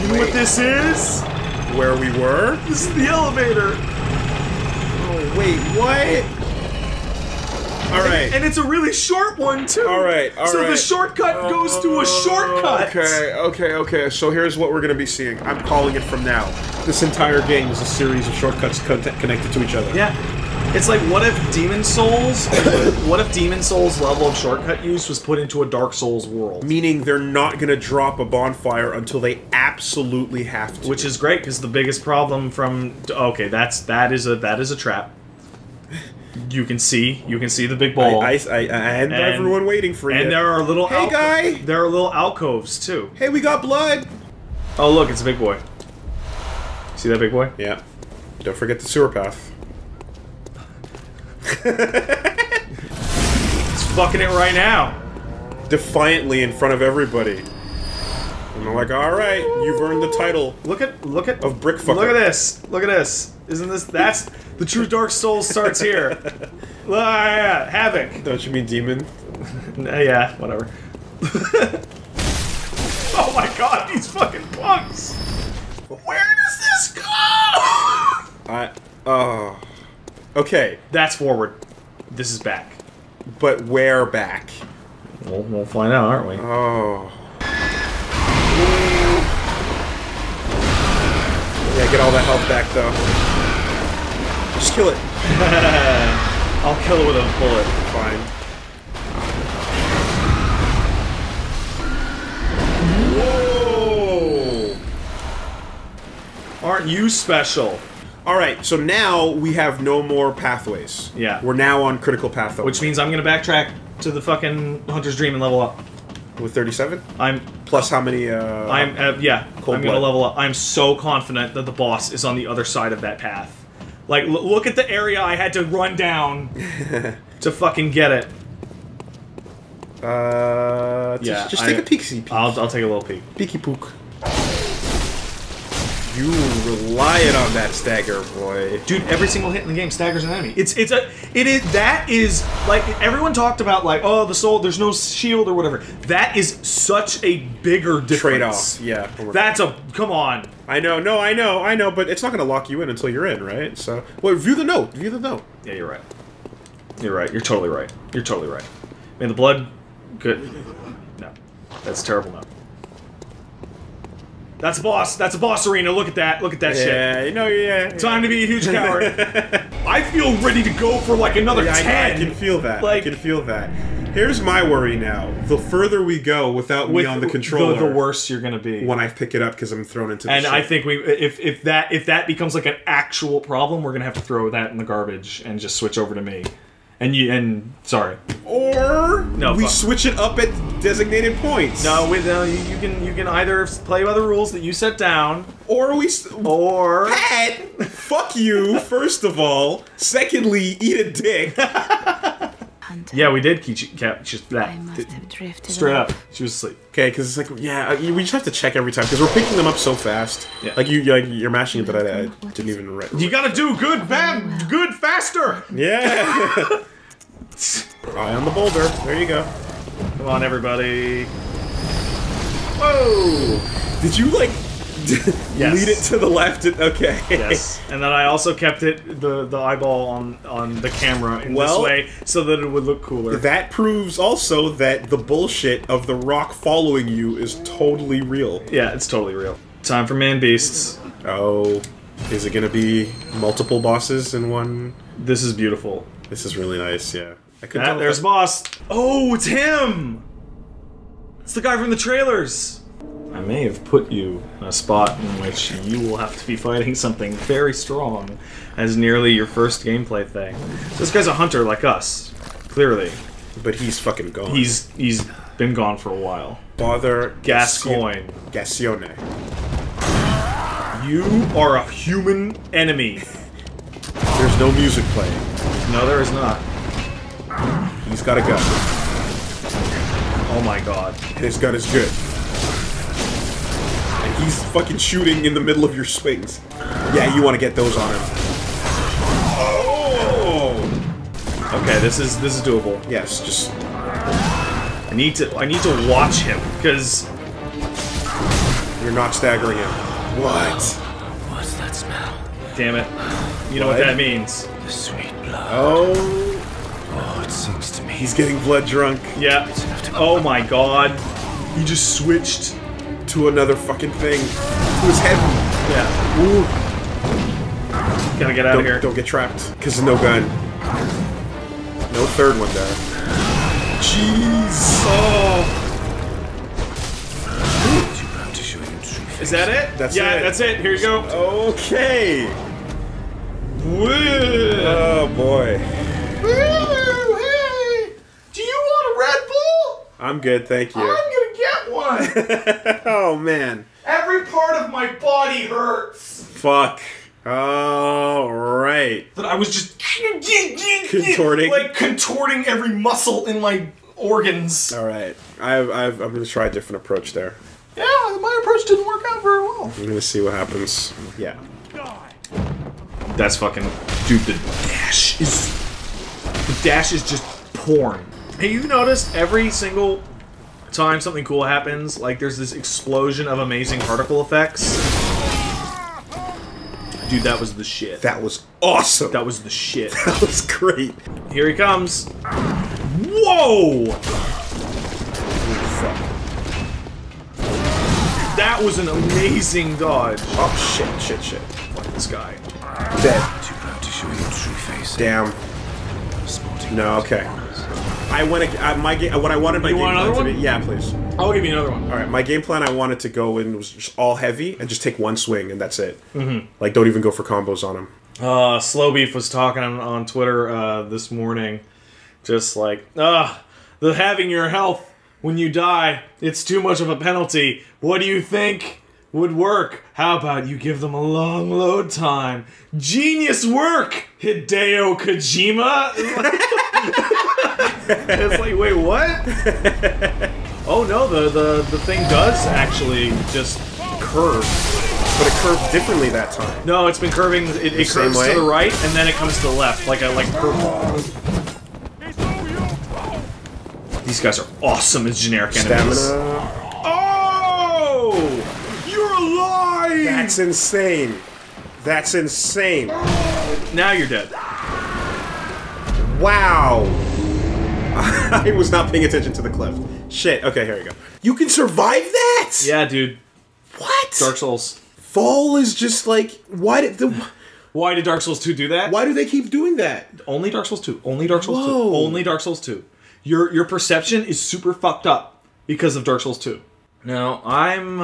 You know what this is? Where we were? This is the elevator! Oh, wait, what? Alright. And it's a really short one, too! Alright, alright. So the shortcut goes to a shortcut! Okay, okay, okay. So here's what we're gonna be seeing. I'm calling it from now. This entire game is a series of shortcuts connected to each other. Yeah. It's like, what if Demon Souls... what if Demon Souls' level of shortcut use was put into a Dark Souls world? Meaning they're not gonna drop a bonfire until they absolutely have to. Which is great, because the biggest problem from... Okay, that is a trap. You can see the big ball. And everyone waiting for you. And there are little There are little alcoves too. Hey, we got blood. Oh look, it's a big boy. See that big boy? Yeah. Don't forget the sewer path. It's fucking it right now. Defiantly in front of everybody. And they're like, all right, you've earned the title. Look at of brickfucker. Look at this. Look at this. Isn't this? That's the true Dark Souls starts here. Havoc. Don't you mean demon? Yeah, whatever. Oh my God, these fucking punks! Where does this go? Okay, that's forward. This is back. But where back? We'll find out, aren't we? Oh. Yeah, get all that health back though. Just kill it. I'll kill it with a bullet. Fine. Whoa! Aren't you special? Alright, so now we have no more pathways. Yeah. We're now on critical path. Which means I'm gonna backtrack to the fucking Hunter's Dream and level up. With 37? I'm... Plus how many, I'm gonna level up. I'm so confident that the boss is on the other side of that path. Like, look at the area I had to run down to fucking get it. Yeah, just take a peek. I'll take a little peek. Peeky pook. You relying on that stagger, boy. Dude, every single hit in the game staggers an enemy. That is like everyone talked about like, oh, the soul, there's no shield or whatever. That is such a bigger difference. Trade-off, yeah. That's a come on. I know, but it's not gonna lock you in until you're in, right? So well, view the note. Yeah, you're right. You're totally right. I mean the blood good. No. That's a terrible note. That's a boss. That's a boss arena. Look at that shit. Yeah, you know, yeah. Time to be a huge coward. I feel ready to go for like another 10. I can feel that. Like, I can feel that. Here's my worry now. The further we go without me on the controller, the worse you're gonna be when I pick it up because I'm thrown into. And shit. I think if that becomes like an actual problem, we're gonna have to throw that in the garbage and just switch over to me. Or we switch it up at designated points. No, you can either play by the rules that you set down, or Pat, fuck you. First of all, secondly, eat a dick. Hunter, yeah, we did. Straight up, she was asleep. Okay, because it's like, yeah, we just have to check every time because we're picking them up so fast. Yeah. Like you're mashing it that I didn't even read. You gotta do good, bad, good, faster. Yeah. Eye on the boulder. There you go. Come on, everybody. Whoa! Did you, like, lead it to the left? Okay. Yes. And then I also kept it, the eyeball on the camera in this way, so that it would look cooler. That proves also that the bullshit of the rock following you is totally real. Yeah, it's totally real. Time for Man Beasts. Oh. Is it gonna be multiple bosses in one? This is beautiful. This is really nice, yeah. There's boss. Oh, it's him! It's the guy from the trailers! I may have put you in a spot in which you will have to be fighting something very strong as nearly your first gameplay thing. So this guy's a hunter like us, clearly. But he's fucking gone. He's been gone for a while. Father Gascoigne. Gascoigne. You are a human enemy. There's no music playing. No, there is not. He's got a gun. Oh my God. His gun is good. And he's fucking shooting in the middle of your swings. Yeah, you want to get those on him. Oh! Okay, this is doable. Yes, just... I need to watch him, because... You're not staggering him. What? What's that smell? Damn it. You know what that means. The sweet blood. Oh, it seems to me. He's getting blood drunk. Yeah. Oh my god. He just switched to another fucking thing. It was heavy. Yeah. Ooh. Gotta get out of here. Don't get trapped. Because no gun. No third one there. Jeez. Oh. Is that it? That's it. Yeah, that's it. Here you go. Okay. Woo. Oh, boy. Woo, hey. Do you want a Red Bull? I'm good, thank you. I'm going to get one. Oh, man. Every part of my body hurts. Fuck. All right. But I was just... contorting? Like, contorting every muscle in my organs. All right. I'm going to try a different approach there. Yeah, my approach didn't work out very well. I'm gonna see what happens. Yeah. God. That's fucking... Dude, the dash is... The dash is just porn. Hey, you noticed every single time something cool happens, like there's this explosion of amazing particle effects? Dude, that was the shit. That was awesome. That was the shit. That was great. Here he comes. Whoa! That was an amazing dodge. Oh shit, shit, shit. Fuck this guy. Dead. Too proud to show your true face. Damn. No, okay. I want to. What I wanted my game plan to be. Yeah, please. I'll give you another one. All right, my game plan. I wanted to go and was just all heavy and just take one swing and that's it. Mm-hmm. Like don't even go for combos on him. Slowbeef was talking on Twitter this morning, just like the having your health. When you die, it's too much of a penalty. What do you think would work? How about you give them a long load time? Genius work, Hideo Kojima! It's like, wait, what? Oh no, the thing does actually just curve. But it curved differently that time. No, it's been curving, it curves to the right, and then it comes to the left, like a curveball. These guys are awesome as generic enemies. Stamina. Oh! You're alive! That's insane. That's insane. Now you're dead. Wow. I was not paying attention to the cliff. Shit. Okay, here we go. You can survive that? Yeah, dude. What? Dark Souls. Fall is just like... Why did Dark Souls 2 do that? Why do they keep doing that? Only Dark Souls 2. Only Dark Souls 2. Only Dark Souls 2. Your perception is super fucked up because of Dark Souls 2. Now, I'm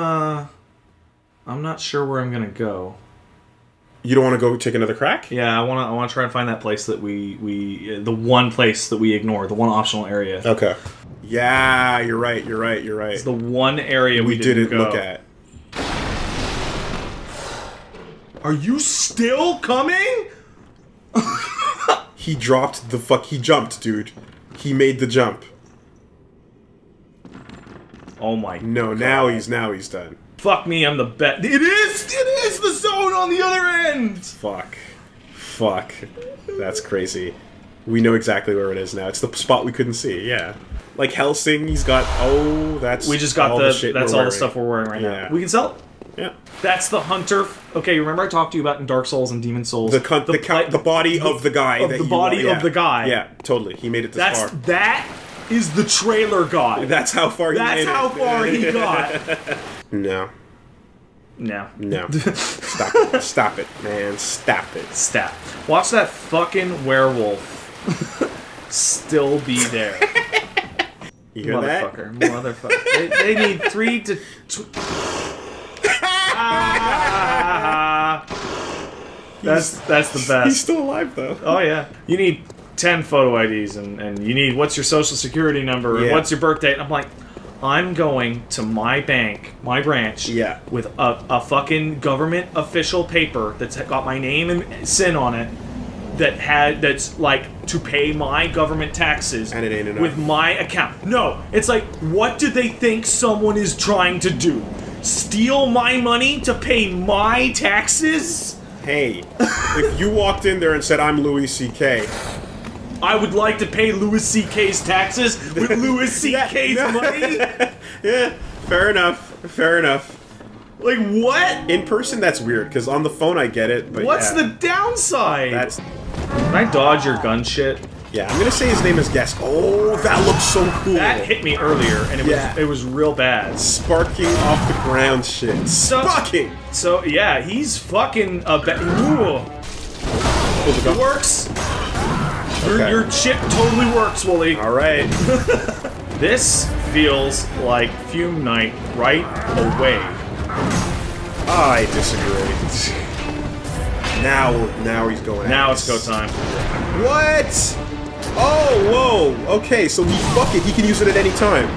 not sure where I'm gonna go. You don't want to go take another crack? Yeah, I wanna try and find that place that the one place that we ignore, the one optional area. Okay. Yeah, you're right. You're right. You're right. It's the one area we didn't look at. Are you still coming? He dropped the fuck. He jumped, dude. He made the jump. Oh my god. No, now he's done. Fuck me, I'm the best. It is the zone on the other end! Fuck. That's crazy. We know exactly where it is now. It's the spot we couldn't see, yeah. Like Hellsing, he's got we just got all the shit that's all wearing. The stuff we're wearing right now. We can sell it. Yeah. That's the hunter. Okay, remember I talked to you about in Dark Souls and Demon Souls. The body of the guy. Of the guy. Yeah, totally. He made it this far. That is the trailer god. That's how far he made it. That's how far he got. No. Stop it. Stop it, man. Stop it. Stop. Watch that fucking werewolf still be there. You hear that? Motherfucker. They need 3 to 2... That's the best. He's still alive though. Oh yeah. You need 10 photo IDs and you need what's your social security number and what's your birthday. And I'm like, I'm going to my bank, my branch, with a fucking government official paper that's got my name and sin on it. That's like to pay my government taxes and it ain't enough. With my account. No, it's like what do they think someone is trying to do? Steal my money to pay my taxes? Hey, if you walked in there and said, I'm Louis C.K. I would like to pay Louis C.K.'s taxes with Louis C.K.'s money? Yeah, fair enough. Like, what? In person, that's weird, because on the phone I get it, but what's the downside? That's... Can I dodge your gun shit? Yeah, I'm gonna say his name is Gascoigne. Oh, that looks so cool. That hit me earlier, and it was real bad. Sparking off the ground shit. Sparking! So, yeah, he's fucking a bad... It works! Okay. Your shit totally works, Wooly. Alright. This feels like Fume Knight right away. I disagree. Now he's going out. Now it's go time. What? Oh, whoa. Okay, so he, fuck it, he can use it at any time.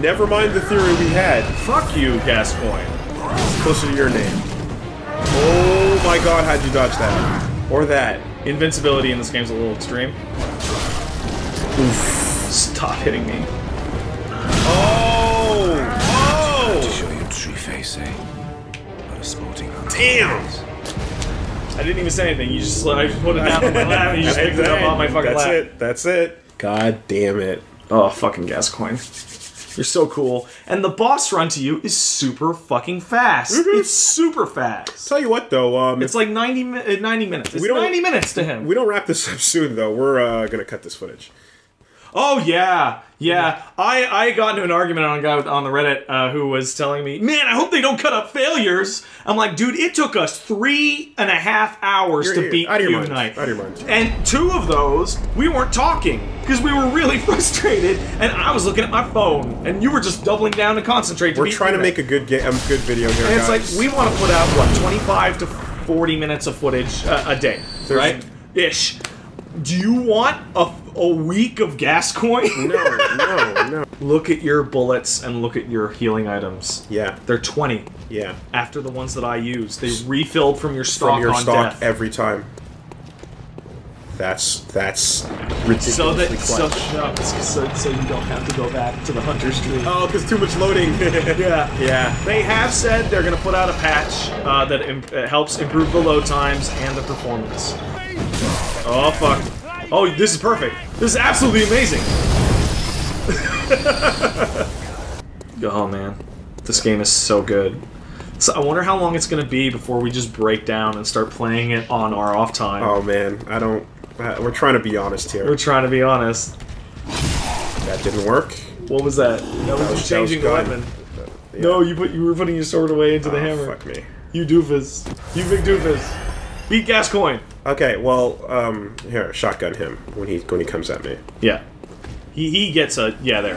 Never mind the theory we had. Fuck you, Gascoigne. It's closer to your name. Oh my god, how'd you dodge that? Or that. Invincibility in this game's a little extreme. Oof. Stop hitting me. Oh! Oh! To show you true face, eh? But a sporting. Damn! I didn't even say anything. You just I just put it down on my lap and you just picked it up on my fucking lap. That's it. That's it. God damn it. Oh, fucking Gascoigne. You're so cool. And the boss run to you is super fucking fast. Mm-hmm. It's super fast. Tell you what, though. It's like 90 minutes. It's 90 minutes to him. We don't wrap this up soon, though. We're going to cut this footage. Oh, yeah. Yeah. I got into an argument on a guy on the Reddit who was telling me, man, I hope they don't cut up failures. I'm like, dude, it took us 3.5 hours to beat Fume Knight. Out of your mind. And 2 of those, we weren't talking because we were really frustrated and I was looking at my phone and you were just doubling down to concentrate. We're trying to make a good game, good video here, guys. And it's like, we want to put out, what, 25 to 40 minutes of footage a day, right? Ish. Do you want a week of Gascoigne? No. Look at your bullets and look at your healing items. Yeah. They're 20. Yeah. After the ones that I used. They refilled from your stock on death. From your stock every time. That's ridiculously so you don't have to go back to the Hunter's Dream. Oh, because too much loading. Yeah. They have said they're going to put out a patch that helps improve the load times and the performance. Oh, fuck. Oh, this is perfect. This is absolutely amazing. Oh, man. This game is so good. So I wonder how long it's going to be before we just break down and start playing it on our off time. Oh, man. I don't... we're trying to be honest here. We're trying to be honest. That didn't work. What was that? That was changing the weapon. Yeah. No, you were putting your sword away into the hammer. Fuck me. You doofus. You big doofus. Beat Gascoigne. Okay, well, here, shotgun him when he comes at me. Yeah. He gets a... yeah, there.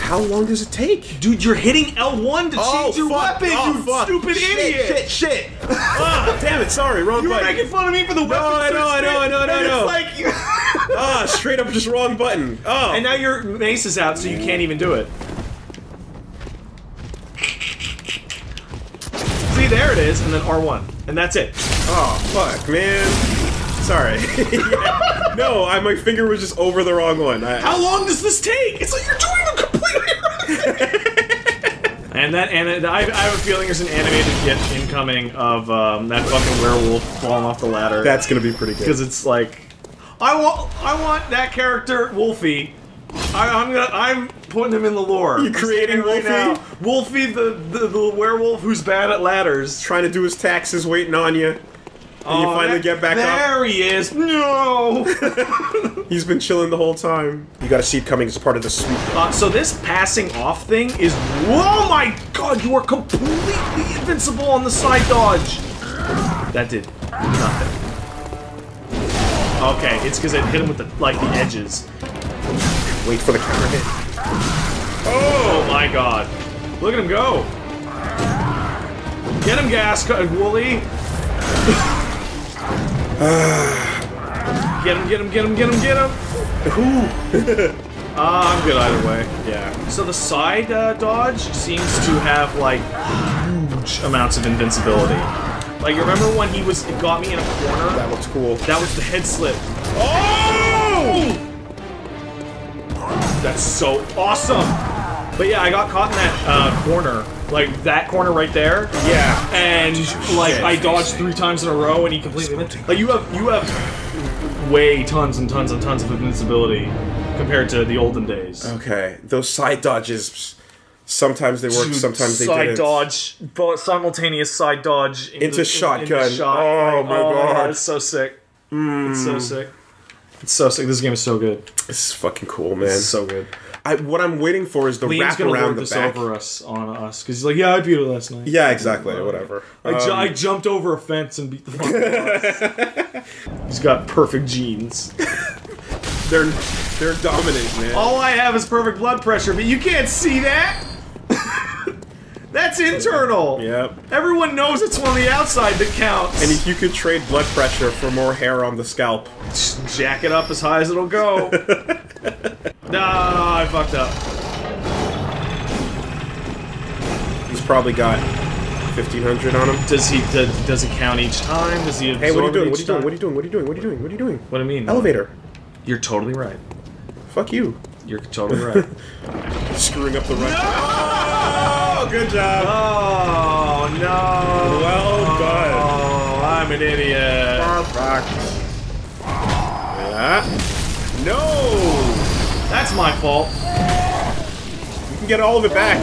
How long does it take? Dude, you're hitting L1 to change your weapon, you stupid idiot! Shit! Ah, damn it, sorry, wrong button. You were making fun of me for the weapon. No, I know. Like, straight up just wrong button. Oh. And now your mace is out, so you can't even do it. See, there it is, and then R1. And that's it. Oh, fuck, man. Sorry. Yeah. No, my finger was just over the wrong one. How long does this take? It's like you're doing a completely wrong thing. And I have a feeling there's an animated GIF incoming of that fucking werewolf falling off the ladder. That's gonna be pretty good. Because it's like, I want that character Wolfie. I'm putting him in the lore. You creating Wolfie? Right now. Wolfie, the werewolf who's bad at ladders, trying to do his taxes, waiting on you. And you finally get back up. There he is! No! He's been chilling the whole time. You gotta see it coming as part of the sweep. So this passing off thing is... Oh my god, you are completely invincible on the side dodge! That did nothing. Okay, it's because it hit him with the, like, the edges. Wait for the counter hit. Oh my god. Look at him go! Get him, Gascoigne, Wooly! Get him. I'm good either way. Yeah. So the side dodge seems to have, like, huge amounts of invincibility. Like, you remember when it got me in a corner? That was cool. That was the head slip. Oh! That's so awesome! But yeah, I got caught in that corner. Like, that corner right there. Yeah. And, like, I dodged 3 times in a row and he completely... Like, you have way tons and tons of invincibility compared to the olden days. Okay. Those side dodges... Sometimes they worked, sometimes they didn't. Side dodge, simultaneous side dodge into shotgun. Oh my god, it's so sick! It's so sick! It's so sick! This game is so good. It's fucking cool, man. It's so good. What I'm waiting for is the wrap around the back. Over us on us because he's like, yeah, I beat it last night. Yeah, exactly. Whatever. I jumped over a fence and beat the fucking boss. He's got perfect genes. They're dominant, man. All I have is perfect blood pressure, but you can't see that. That's internal! Yep. Everyone knows it's on the outside that counts! And if you could trade blood pressure for more hair on the scalp. Just jack it up as high as it'll go. No, I fucked up. He's probably got 1,500 on him. Does he count each time? Does he absorb each time? What are you doing? What are you doing? What are you doing? What are you doing? What do you mean? Elevator. You're totally right. Fuck you. You're totally right. Screwing up the right. No! Oh, good job. Oh, no. Well done. Oh, I'm an idiot. Perfect. Yeah. No. That's my fault. You can get all of it back.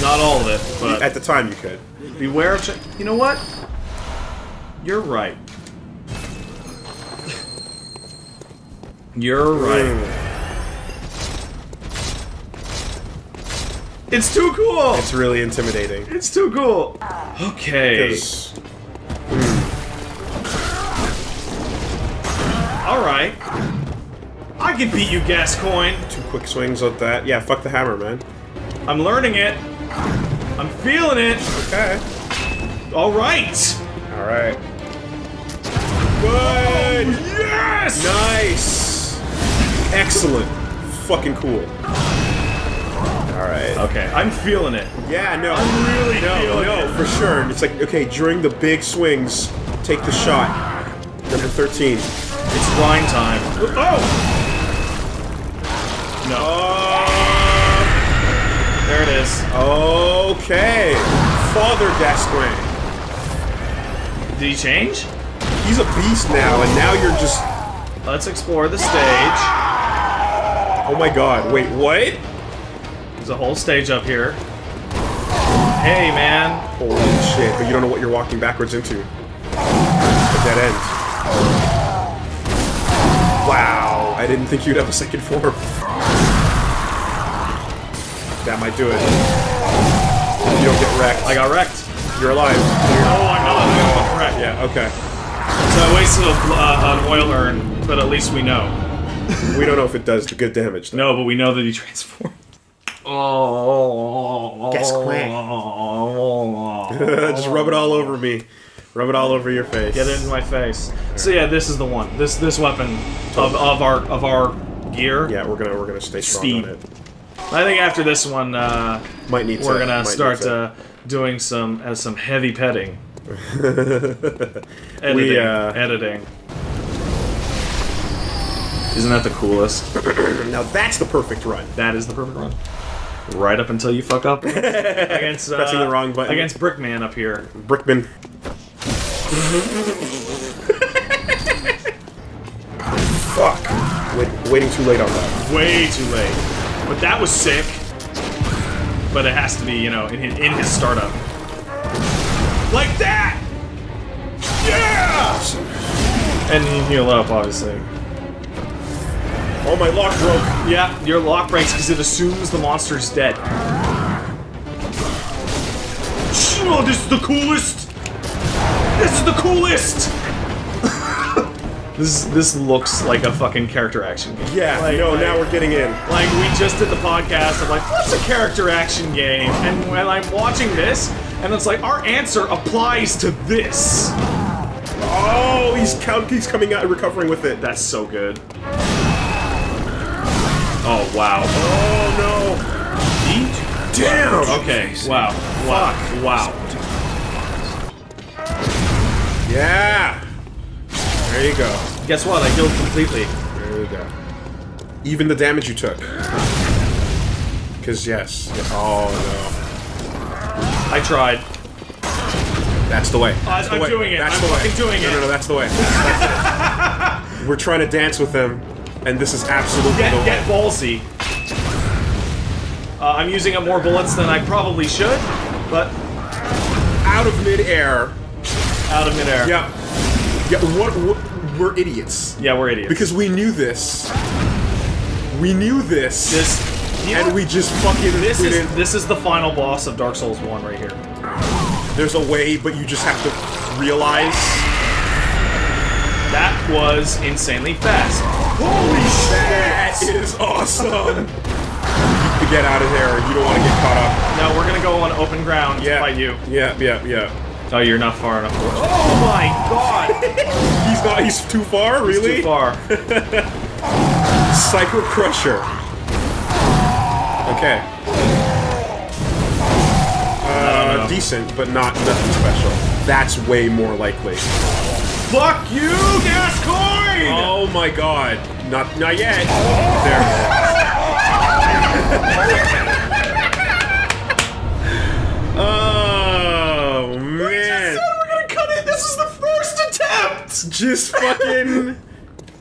Not all of it, but... At the time, you could. Beware of... You know what? You're right. You're right. It's too cool! It's really intimidating. It's too cool! Okay. Alright. I can beat you, Gascoigne. Two quick swings at that. Yeah, fuck the hammer, man. I'm learning it. I'm feeling it. Okay. Alright! Alright. Good! Oh, yes! Nice! Excellent. Fucking cool. Alright. Okay. I'm feeling it. Yeah, no. I'm really feeling it. No, for sure. It's like, okay, during the big swings, take the shot. Number 13. It's blind time. Oh! No. Oh! There it is. Okay. Father Gascoigne. Did he change? He's a beast now, and now you're just... Let's explore the stage. Oh my god. Wait, what? There's a whole stage up here. Hey, man. Holy shit, but you don't know what you're walking backwards into. At that end. Wow, I didn't think you'd have a second form. That might do it. You don't get wrecked. I got wrecked. You're alive. No, I'm not. I got fucking wrecked. Yeah, okay. So I wasted an oil urn, but at least we know. We don't know if it does the good damage, though. No, but we know that he transformed. Oh, Gascoigne. Just rub it all over me. Rub it all over your face. Get it in my face. So yeah, this is the one. This weapon of our gear. Yeah, we're gonna stay strong on it. I think after this one, might need we're gonna start doing some heavy petting. Editing. Isn't that the coolest? Now that's the perfect run. That is the perfect run. Right up until you fuck up against pressing the wrong button against Brickman up here. Brickman. Fuck. Waiting too late on that. Way too late. But that was sick. But it has to be, you know, in his startup. Like that. Yeah. And you heal up, obviously. Oh, my lock broke. Yeah, your lock breaks because it assumes the monster's dead. Oh, this is the coolest! This is the coolest! This looks like a fucking character action game. Yeah, like, now we're getting in. Like, we just did the podcast, I'm like, what's a character action game? And when I'm watching this, and it's like, our answer applies to this. Oh, he's coming out and recovering with it. That's so good. Oh, wow. Oh, no. Eat? Damn! Okay, wow. Wow. Fuck. Wow. Yeah! There you go. Guess what? I healed completely. There you go. Even the damage you took. Because, yes. Oh, no. I tried. That's the way. That's the way. I'm doing it. That's the way. I'm fucking doing it. No, that's the way. That's it. We're trying to dance with him. And this is absolutely get ballsy. I'm using up more bullets than I probably should, but... Out of midair. Out of midair. Yeah. Yeah, what, we're idiots. Yeah, we're idiots. Because we knew this. We knew this. And we just fucking... This is the final boss of Dark Souls 1 right here. There's a way, but you just have to realize... That was insanely fast. Holy shit! That is awesome! To get out of there, you don't want to get caught up. No, we're gonna go on open ground to fight you. Yeah, yeah, yeah. Oh, you're not far enough. Oh my god! He's not, he's too far, really? He's too far. Psycho Crusher. Okay. No. Decent, but not nothing special. That's way more likely. Fuck you, Gascoigne! Oh my god. Not yet. Oh. There. Oh, man. We just said we're gonna cut it. This is the first attempt. Just fucking...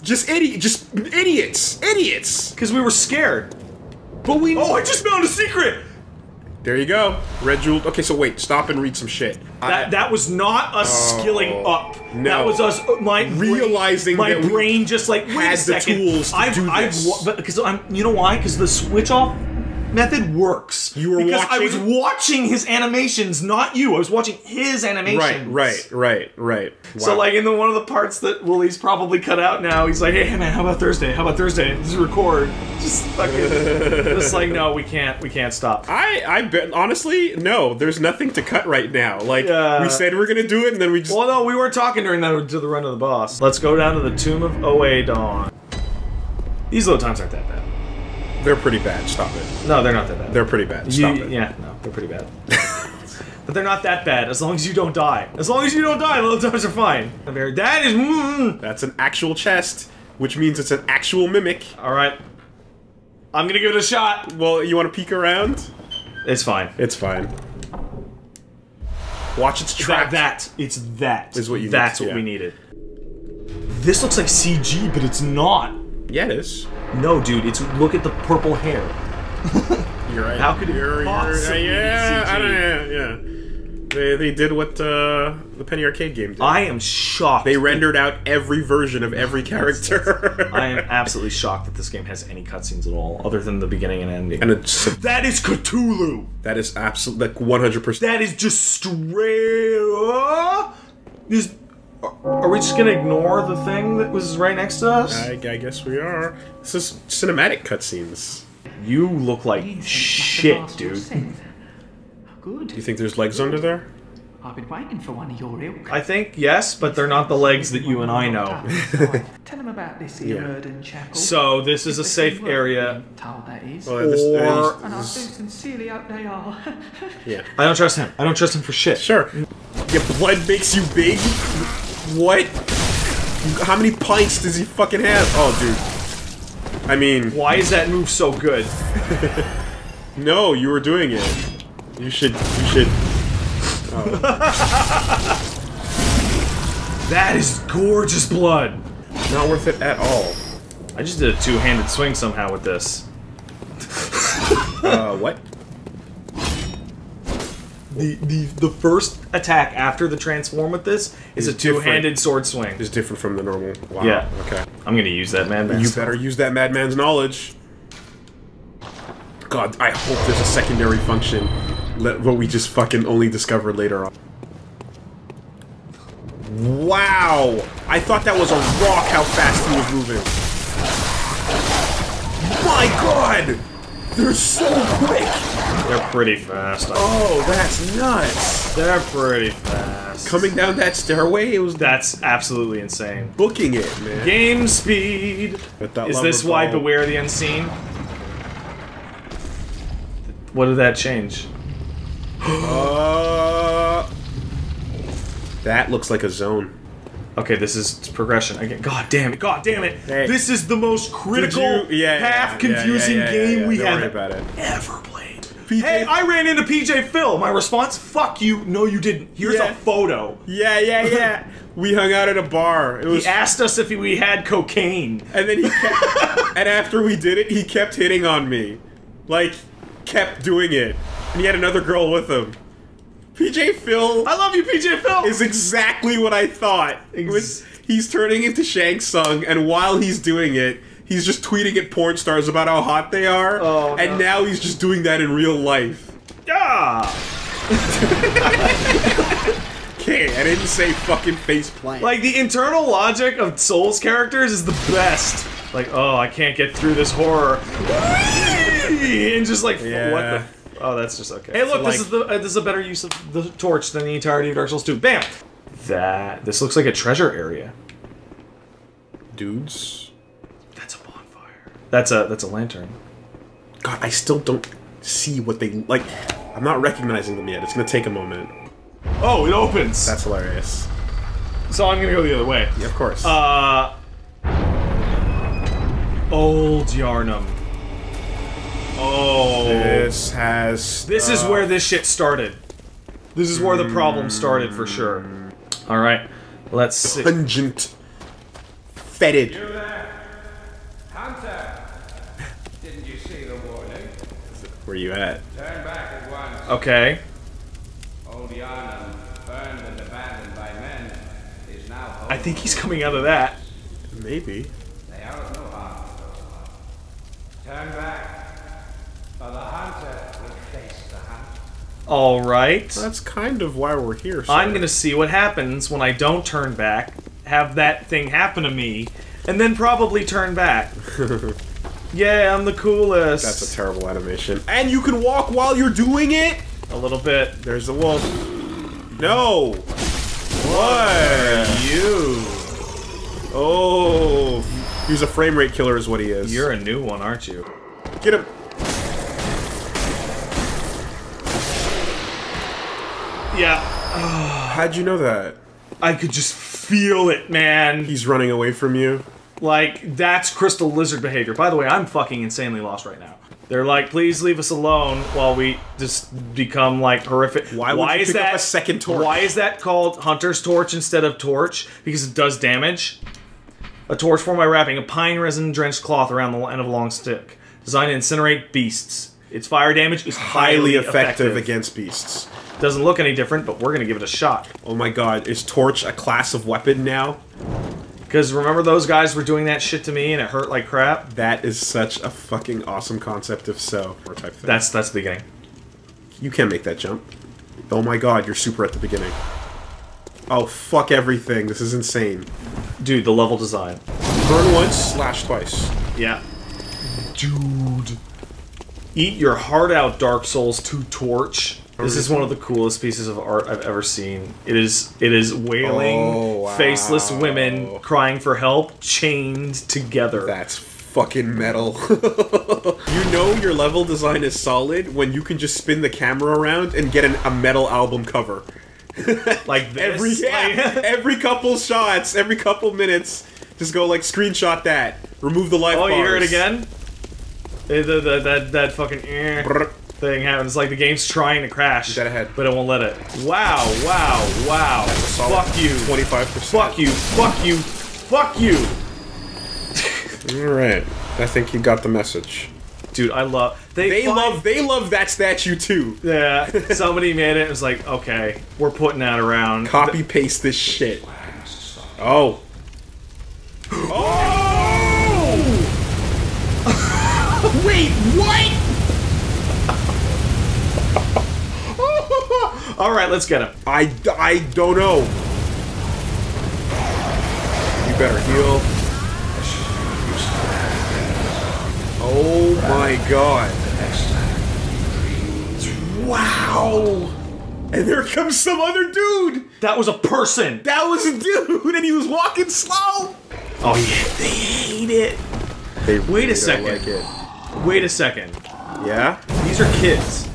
Just idiots. Idiots. Because we were scared. But we... Oh, I just found a secret! There you go. Red jewel. Okay, so wait. Stop and read some shit. That was not us skilling up. No. That was us... My brain just like, wait a second. The tools to do this. Because you know why? Because the switch-off method works. You were watching... Because I was watching his animations, not you. I was watching his animations. Right. Wow. So like in one of the parts that Willie's probably cut out now, he's like, hey man, how about Thursday? How about Thursday? Just record. Just fucking... just like, no, we can't stop. I bet, honestly, no, there's nothing to cut right now. Like, we said we're gonna do it and then we just... Well, no, we were talking during that to the run of the boss. Let's go down to the Tomb of Oedon. These load times aren't that bad. They're pretty bad. Stop it. No, they're not that bad. They're pretty bad. Stop it. Yeah, no, they're pretty bad. But they're not that bad as long as you don't die. As long as you don't die, little times are fine. That is... That's an actual chest, which means it's an actual mimic. All right. I'm gonna give it a shot. Well, you want to peek around? It's fine. It's fine. Watch its track. That is what you. That's what we needed. This looks like CG, but it's not. Yeah, it is. No, dude, it's look at the purple hair. You're right. How could it possibly be CG? I don't know. Yeah. They did what the Penny Arcade game did. I am shocked. They rendered out every version of every character. I am absolutely shocked that this game has any cutscenes at all, other than the beginning and ending. And it's, that is Cthulhu. That is absolutely like 100%. That is just straight. Are we just gonna ignore the thing that was right next to us? I guess we are. This is cinematic cutscenes. You look like shit, dude. Good. Do you think there's legs under there? I've been waiting for one of your ilk. I think, yes, but they're not the legs that you and I know. Tell him about this Emerald Herald. So, this is a safe area. Or... And I do sincerely hope they are. Yeah. I don't trust him. I don't trust him for shit. Sure. Your blood makes you big? What? How many pints does he fucking have? Oh, dude. I mean... Why is that move so good? No, you were doing it. You should... Oh. That is gorgeous blood! Not worth it at all. I just did a two-handed swing somehow with this. What? The first attack after the transform with this is a two-handed sword swing. It's different from the normal. Wow. Yeah. Okay. I'm gonna use that Madman's. You better use that Madman's knowledge. God, I hope there's a secondary function. What we just fucking only discovered later on. Wow! I thought that was a rock how fast he was moving. My god! They're so quick! They're pretty fast. Oh, that's nuts! They're pretty fast. Coming down that stairway, it was... That's absolutely insane. Booking it, man. Game speed! Is this why Beware the Unseen? What did that change? That looks like a zone. Okay, this is progression again. God damn it! God damn it! Hey. This is the most critical, half-confusing game we have ever played. PJ. Hey, I ran into PJ Phil. My response: "Fuck you! No, you didn't. Here's a photo." Yeah. We hung out at a bar. It was... He asked us if we had cocaine, and then he kept... and after we did it, he kept hitting on me, like. kept doing it. And he had another girl with him. PJ Phil... I love you, PJ Phil! ...is exactly what I thought. He's turning into Shang Tsung, and while he's doing it, he's just tweeting at porn stars about how hot they are, oh, and now he's just doing that in real life. Yeah. Okay, I didn't say fucking faceplant. Like, the internal logic of Souls characters is the best. Like, oh, I can't get through this horror. And just like, yeah. What the... Oh, that's just okay. Hey, look, so, like, this is a better use of the torch than the entirety of Dark Souls 2. Bam! This looks like a treasure area. Dudes? That's a bonfire. That's a lantern. God, I still don't see what they, like, I'm not recognizing them yet. It's gonna take a moment. Oh, it opens! That's hilarious. So I'm gonna go the other way. Yeah, of course. Old Yharnam. Oh, this is where this shit started. This is where the problem started for sure. All right, let's see. Pungent, fetid. You there, Hunter? Didn't you see the warning? Where you at? Turn back at once. Okay. Old Yharnam, burned and abandoned by men, is now home. I think he's coming out of that. Maybe. They are of no harm. Turn back. The hunter will face the hunt. Alright. Well, that's kind of why we're here, so. I'm gonna see what happens when I don't turn back, have that thing happen to me, and then probably turn back. Yeah, I'm the coolest. That's a terrible animation. And you can walk while you're doing it? A little bit. There's the wolf. No! What are you? Oh. He's a frame rate killer is what he is. You're a new one, aren't you? Get him. Yeah. How'd you know that? I could just feel it, man. He's running away from you? Like, that's crystal lizard behavior. By the way, I'm fucking insanely lost right now. They're like, please leave us alone while we just become, like, horrific. Why would you pick up a second torch? Why is that called Hunter's Torch instead of Torch? Because it does damage. A torch formed by wrapping a pine resin-drenched cloth around the end of a long stick. Designed to incinerate beasts. Its fire damage is highly effective against beasts. Doesn't look any different, but we're gonna give it a shot. Oh my god, is Torch a class of weapon now? Because remember those guys were doing that shit to me and it hurt like crap? That is such a fucking awesome concept if so. Or type thing. That's the beginning. You can make that jump. Oh my god, you're super at the beginning. Oh, fuck everything. This is insane. Dude, the level design. Burn once, slash twice. Yeah. Dude. Eat your heart out, Dark Souls 2 Torch. This is one of the coolest pieces of art I've ever seen. It is wailing, oh, wow. Faceless women crying for help, chained together. That's fucking metal. You know your level design is solid when you can just spin the camera around and get a metal album cover. Like this? Every couple shots, every couple minutes, just go like screenshot that. Remove the life bars. You hear it again? That fucking... thing happens. Like the game's trying to crash, but it won't let it. Wow! Wow! Wow! Fuck you! 25%. Fuck you! Fuck you! Fuck you! All right, I think you got the message, dude. I love. They love that statue too. Yeah. Somebody made it. It was like, okay, we're putting that around. Copy paste this shit. Oh. Oh! Wait, what? Alright, let's get him. I don't know. You better heal. Oh my god. Wow! And there comes some other dude! That was a person! That was a dude, and he was walking slow! Oh yeah, they hate it. They really wait a second. Like it. Wait a second. Yeah? These are kids.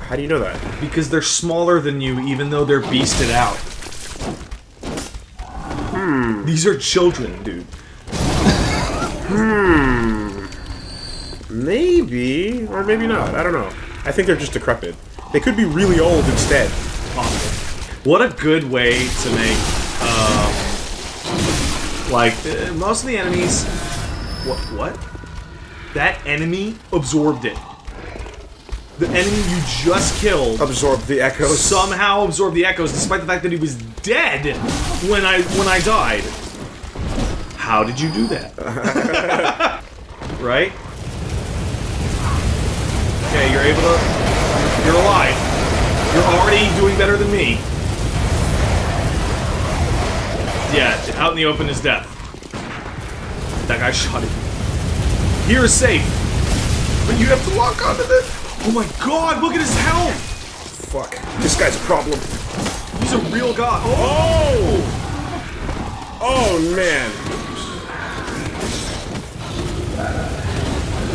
How do you know that? Because they're smaller than you, even though they're beasted out. Hmm. These are children, dude. Hmm. Maybe. Or maybe not. I don't know. I think they're just decrepit. They could be really old instead. Possible. What a good way to make, most of the enemies... What? That enemy absorbed it. the enemy you just killed absorb the echoes. Somehow absorb the echoes, despite the fact that he was dead when I died. How did you do that? Right? Okay, you're able to. You're alive. You're already doing better than me. Yeah, out in the open is death. That guy shot him. Here is safe. But you have to lock onto this. Oh my god, look at his health! Fuck. This guy's a problem. He's a real god. Oh! Oh, man.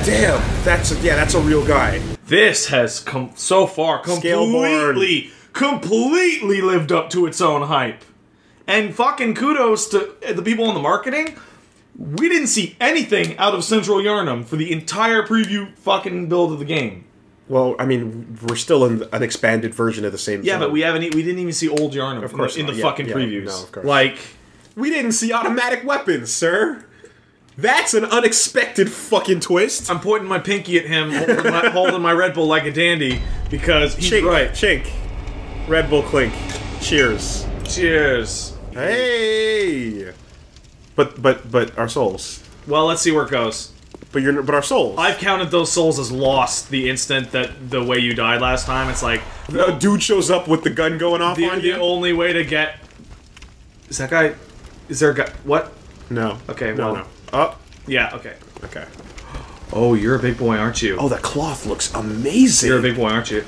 Damn, that's a, yeah, that's a real guy. This has come so far completely lived up to its own hype. And fucking kudos to the people in the marketing. We didn't see anything out of Central Yharnam for the entire preview fucking build of the game. Well, I mean, we're still in an expanded version of the same thing. Yeah, but we haven't. We didn't even see Old Yharnam of course in the fucking previews. No, of course. Like, we didn't see automatic weapons, sir. That's an unexpected fucking twist. I'm pointing my pinky at him, holding my Red Bull like a dandy, because he's chink, right. Chink. Red Bull clink. Cheers. Cheers. Hey. But our souls. Well, let's see where it goes. But our souls. I've counted those souls as lost the instant that the way you died last time. It's like the dude shows up with the gun going off on you. The only way to get is that guy. Is there a guy? What? No. Okay. Well. No. Up. Yeah. Okay. Okay. Oh, you're a big boy, aren't you? Oh, the cloth looks amazing. You're a big boy, aren't you?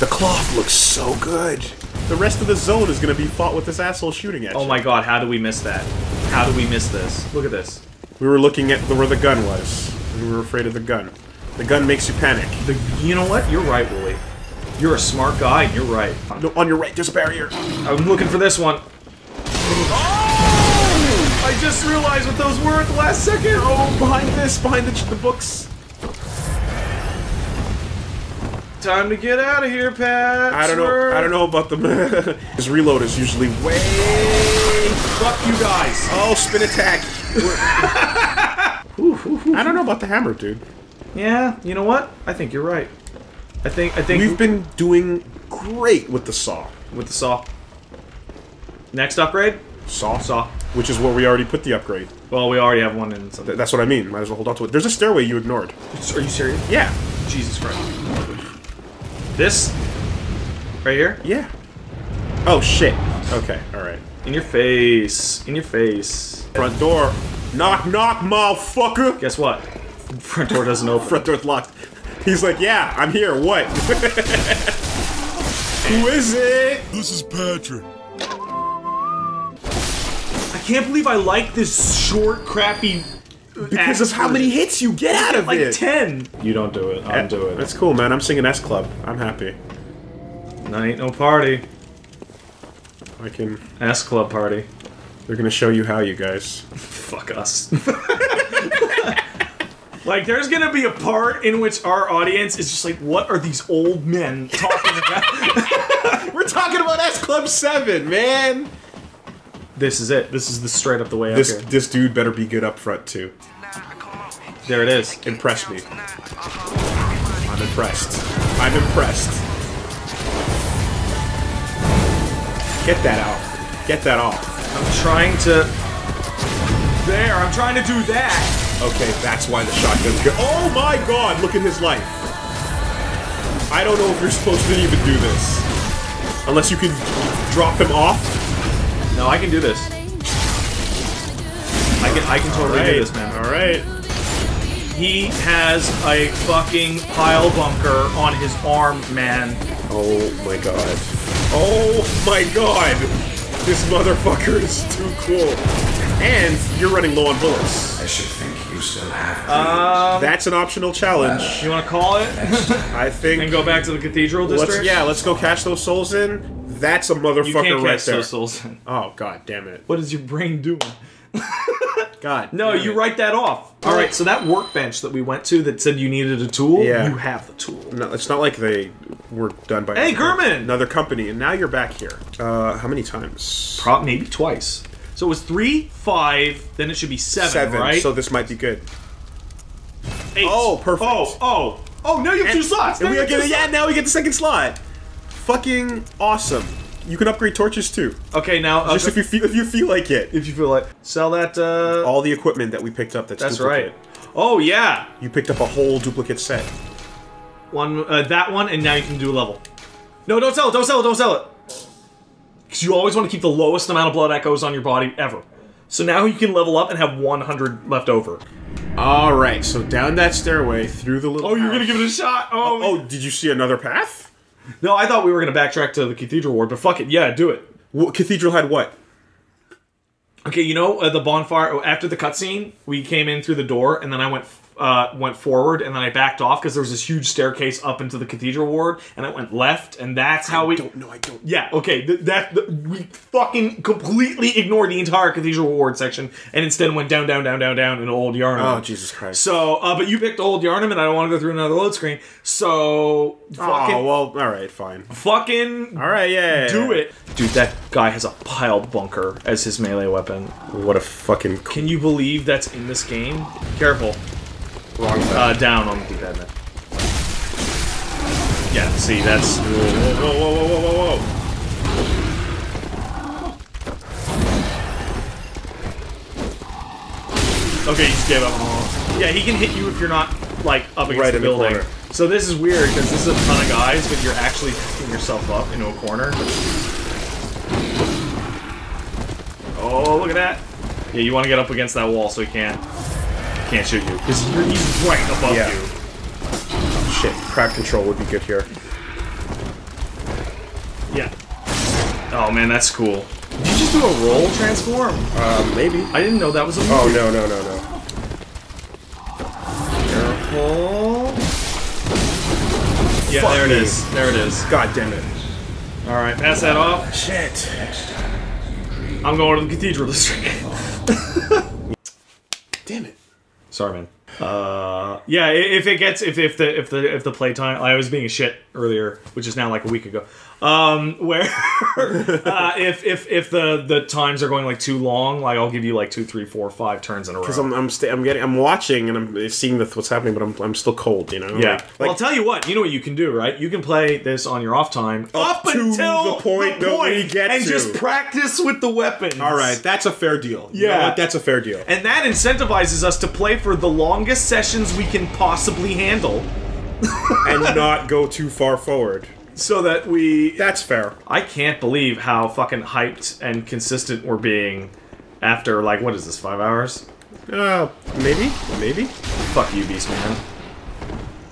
The cloth looks so good. The rest of the zone is gonna be fought with this asshole shooting at you. Oh my god, how do we miss that? How do we miss this? Look at this. We were looking at where the gun was, and we were afraid of the gun. The gun makes you panic. You know what? You're right, Wooly. You're a smart guy, and you're right. No, on your right, there's a barrier. I'm looking for this one. Oh! I just realized what those were at the last second. Oh, behind this, behind the books. Time to get out of here, Pat. I don't know about the... His reload is usually way... Fuck you guys. Oh, spin attack. I don't know about the hammer, dude. Yeah, you know what? I think you're right. I think... We've been doing great with the saw. With the saw. Next upgrade? Saw. Saw. Which is where we already put the upgrade. Well, we already have one in something. That's what I mean. Might as well hold on to it. There's a stairway you ignored. Are you serious? Yeah. Jesus Christ. This? Right here? Yeah. Oh, shit. Okay, alright. In your face. In your face. Front door. Knock, knock, motherfucker! Guess what? Front door doesn't open. Front door's locked. He's like, yeah, I'm here, what? Who is it? This is Patrick. I can't believe I like this short, crappy... Because of how many hits you get out of it! Like 10! You don't do it, I'm doing it. That's cool, man. I'm singing S Club. I'm happy. That ain't no party. I can... S Club party. They're gonna show you how, you guys. Fuck us. Like, there's gonna be a part in which our audience is just like, what are these old men talking about? We're talking about S Club 7, man! This is it. This is the straight up the way out here. This dude better be good up front, too. There it is. Impress me. I'm impressed. I'm impressed. Get that out. Get that off. I'm trying to... There, I'm trying to do that! Okay, that's why the shotgun's good. Oh my god, look at his life! I don't know if you're supposed to even do this. Unless you can drop him off. No, I can do this. I can totally do this, man. All right. He has a fucking pile bunker on his arm, man. Oh my god. Oh my god. This motherfucker is too cool. And you're running low on bullets. I should think you still have. That's an optional challenge. You want to call it? I think. And go back to the cathedral district. Let's go cash those souls in. That's a motherfucker you can't right there. Souls. Oh god damn it! What is your brain doing? God. No, you write that off. All right, so that workbench that we went to that said you needed a tool. Yeah. You have the tool. No, it's not like they were done by. Hey, German. Another company, and now you're back here. How many times? Maybe twice. So it was 3, 5, then it should be 7, right? So this might be good. 8. Oh, perfect. Oh, oh. Oh, now you have 2 slots! Now now we get the second slot! Fucking awesome. You can upgrade torches too. Okay, now just if you feel like it. If you feel like sell that all the equipment that we picked up that's duplicate. That's right. Oh yeah. You picked up a whole duplicate set. One that one and now you can do a level. No, don't sell it, don't sell it, don't sell it. Cause you always want to keep the lowest amount of blood echoes on your body ever. So now you can level up and have 100 left over. Alright, so down that stairway through the little house. You're gonna give it a shot? Oh, did you see another path? No, I thought we were going to backtrack to the Cathedral Ward, but fuck it. Yeah, do it. Well, Cathedral had what? Okay, you know, the bonfire... Oh, after the cutscene, we came in through the door, and then I went forward, and then I backed off, because there was this huge staircase up into the Cathedral Ward, and I went left, and that's how we... I don't. Yeah, okay. We fucking completely ignored the entire Cathedral Ward section, and instead went down into Old Yharnam. Oh, Jesus Christ. So, but you picked Old Yharnam, and I don't want to go through another load screen, so... Fucking, oh, well, alright, fine. Fucking... Alright, yeah. Do it. Dude, that guy has a pile bunker as his melee weapon. What a fucking... Can you believe that's in this game? Careful. Wrong side. Down on the D-pad. Yeah, see, that's... Whoa. Okay, you just gave up. Yeah, he can hit you if you're not, like, up against the building. Corner. So this is weird, because this is a ton of guys, but you're actually picking yourself up into a corner. Oh, look at that. Yeah, you want to get up against that wall so he can't shoot you, because he's right above you. Oh, shit, crowd control would be good here. Yeah. Oh man, that's cool. Did you just do a roll transform? Maybe. I didn't know that was a move. Oh no, no, no, no. Careful. Yeah, there it is. There it is. God damn it. Alright, pass that off. Shit. I'm going to the Cathedral District. Damn it. Sorry, man. Yeah, if the playtime, I was being a shit earlier, which is now like a week ago. Where if the times are going like too long, like I'll give you like 2, 3, 4, 5 turns in a row. Because I'm watching and I'm seeing what's happening, but I'm still cold, you know. Yeah. Well, I'll tell you what. You know what you can do, right? You can play this on your off time up until the point, just practice with the weapons. All right, that's a fair deal. Yeah, you know what? That's a fair deal. And that incentivizes us to play for the longest sessions we can possibly handle, and not go too far forward. So that we... That's fair. I can't believe how fucking hyped and consistent we're being after, like, what is this, 5 hours? Maybe? Maybe? Fuck you, Beast Man.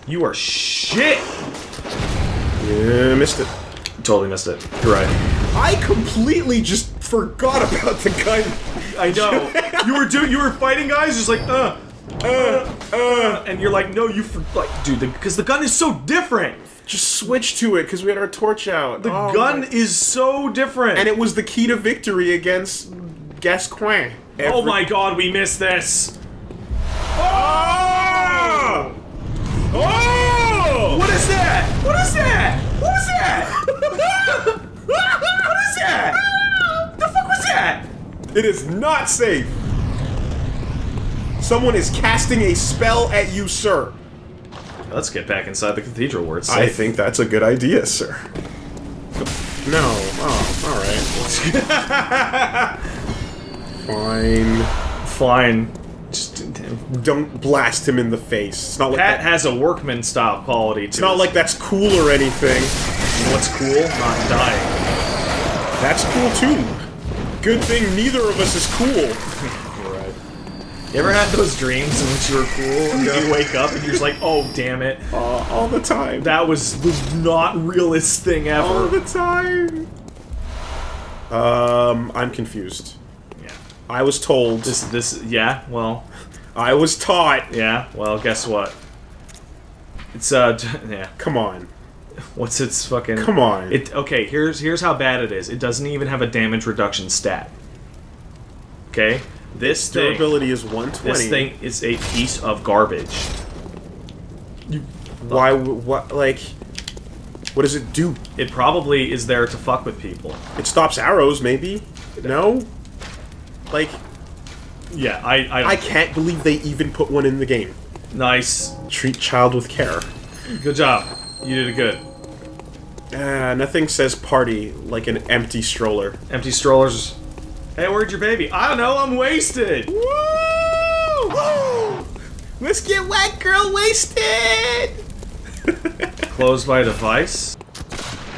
You are shit! Yeah, missed it. Totally missed it. You're right. I completely just forgot about the gun. I know. you were fighting guys, just like, and you're like, no, you forgot. Like, dude, because the gun is so different! Just switch to it, because we had our torch out. The gun is so different. And it was the key to victory against Gascoigne. Oh my god, we missed this. Oh! Oh! What is that? What is that? What is that? What is that? The fuck was that? It is not safe. Someone is casting a spell at you, sir. Let's get back inside the Cathedral Ward. I think that's a good idea, sir. No. Oh, alright. Fine. Just don't blast him in the face. It's not like that has a workman style quality to it. It's not like that's cool or anything. What's cool? Not dying. That's cool too. Good thing neither of us is cool. You ever had those dreams in which you were cool, and you wake up and you're just like, oh, damn it. All the time. That was the not realest thing ever. All the time. I'm confused. Yeah. I was told... Yeah, well... I was taught... Yeah, well, guess what? It's, yeah. Come on. What's its fucking... Come on. Okay, here's how bad it is. It doesn't even have a damage reduction stat. Okay? This thing, durability is 120. This thing is a piece of garbage. What does it do? It probably is there to fuck with people. It stops arrows, maybe? No? Like... Yeah, I can't believe they even put one in the game. Nice. Treat child with care. Good job. You did it good. Nothing says party like an empty stroller. Empty strollers. Hey, where'd your baby? I don't know, I'm wasted! Woo! Woo! Let's get wet, girl, wasted! Closed by a device.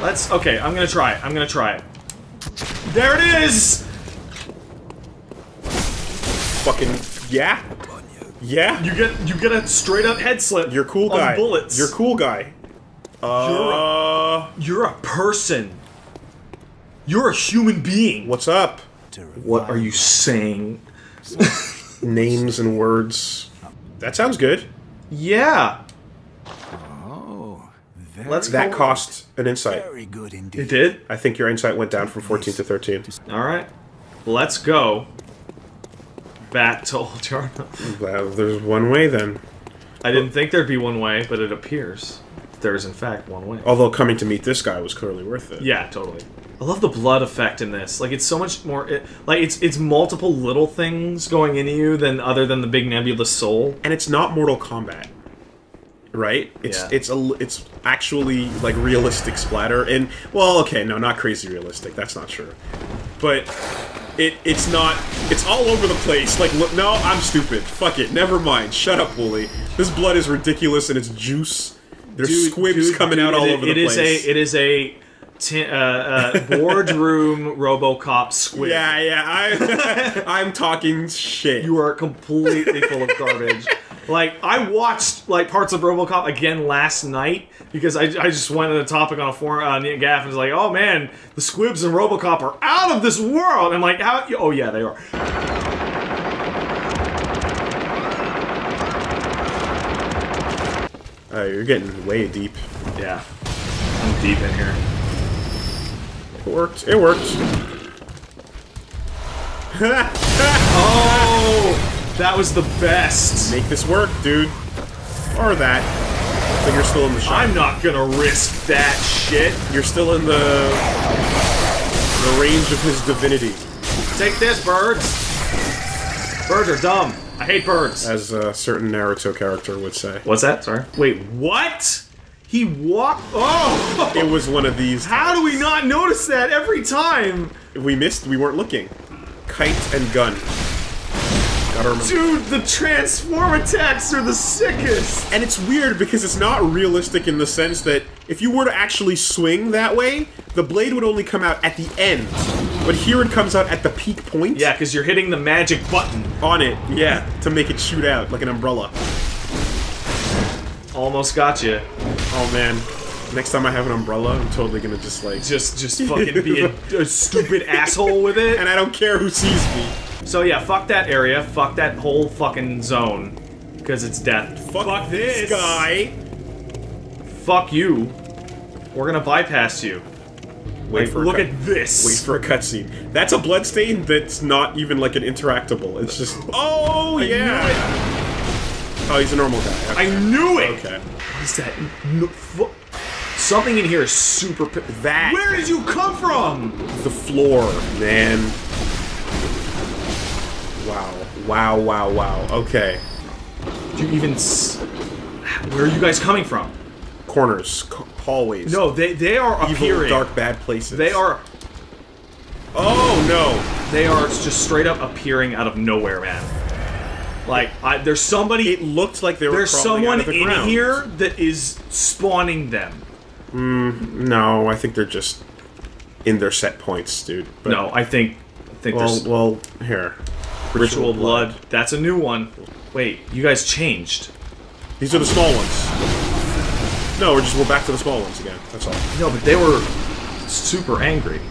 Let's, okay, I'm gonna try it, I'm gonna try it. There it is! Fucking, yeah? Yeah? You get a straight up head slip. You're cool guy. On bullets. You're cool guy. You're a person. You're a human being. What's up? What are you saying? Names and words. That sounds good. Yeah. Oh. That cost an insight. Very good indeed. It did? I think your insight went down from 14 to 13. Alright. Let's go. Back to Old Yharnam. Well, there's one way then. I didn't think there'd be one way, but it appears there is in fact one way. Although coming to meet this guy was clearly worth it. Yeah, totally. I love the blood effect in this. Like, it's so much more... It's multiple little things going into you other than the big nebulous soul. And it's not Mortal Kombat. Right? It's actually, like, realistic splatter. And, well, okay, no, not crazy realistic. That's not true. But... It's not... It's all over the place. Like, look, no, I'm stupid. Fuck it. Never mind. Shut up, Wooly. This blood is ridiculous, and it's juice. There's squibs coming out all over the place. It is a boardroom RoboCop squib. Yeah, yeah. I'm talking shit. You are completely full of garbage. Like, I watched, like, parts of RoboCop again last night, because I just went on a topic on a forum, Gaff, and was like, oh man, the squibs in RoboCop are out of this world! And I'm like, how? Oh yeah, they are. Oh, you're getting way deep. Yeah. I'm deep in here. It worked. It worked. Oh! That was the best. Make this work, dude. Or that. But you're still in the shot. I'm not gonna risk that shit. You're still in the range of his divinity. Take this, birds. Birds are dumb. I hate birds. As a certain Naruto character would say. What's that? Sorry. Wait, what? He walked... Oh! It was one of these. How do we not notice that every time? We missed. We weren't looking. Kite and gun. Dude, the transform attacks are the sickest! And it's weird because it's not realistic in the sense that if you were to actually swing that way, the blade would only come out at the end. But here it comes out at the peak point. Yeah, because you're hitting the magic button. On it, yeah, to make it shoot out like an umbrella. Almost got you. Oh man. Next time I have an umbrella, I'm totally gonna just like... Just fucking be a stupid asshole with it. And I don't care who sees me. So yeah, fuck that area, fuck that whole fucking zone, because it's death. Fuck this guy! Fuck you. We're gonna bypass you. Wait for look at this! Wait for a cutscene. That's a bloodstain that's not even like an interactable, it's just... Oh, yeah! Oh, he's a normal guy. Okay. I knew it! Okay. What is that? No, fuck. Something in here is super... That! Where did you come from?! The floor, man. Wow. Wow, wow, wow. Okay. Do you even Where are you guys coming from? Corners. Hallways. No, they are appearing. Evil, dark, bad places. They are... Oh, no. They are just straight up appearing out of nowhere, man. Like, there's somebody... It looked like they were crawling out of the ground. There's someone in here that is spawning them. No, I think they're just in their set points, dude. But no, I think there's... Well, here... Ritual blood. That's a new one. Wait, you guys changed. These are the small ones. No, we're back to the small ones again. That's all. No, but they were super angry.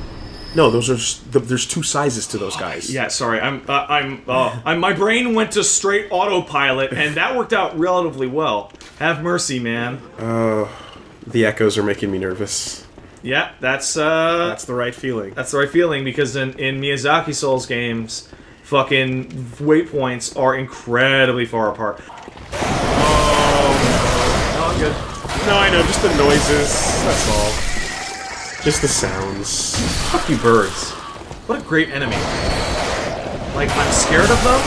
No, those are there's two sizes to those guys. Yeah, sorry. My brain went to straight autopilot, and that worked out relatively well. Have mercy, man. The echoes are making me nervous. Yeah, that's the right feeling. That's the right feeling because in Miyazaki Souls games. Fucking waypoints are incredibly far apart. Oh, no, good. No, I know, just the noises. That's all. Just the sounds. Fuck you, birds. What a great enemy. Like, I'm scared of them,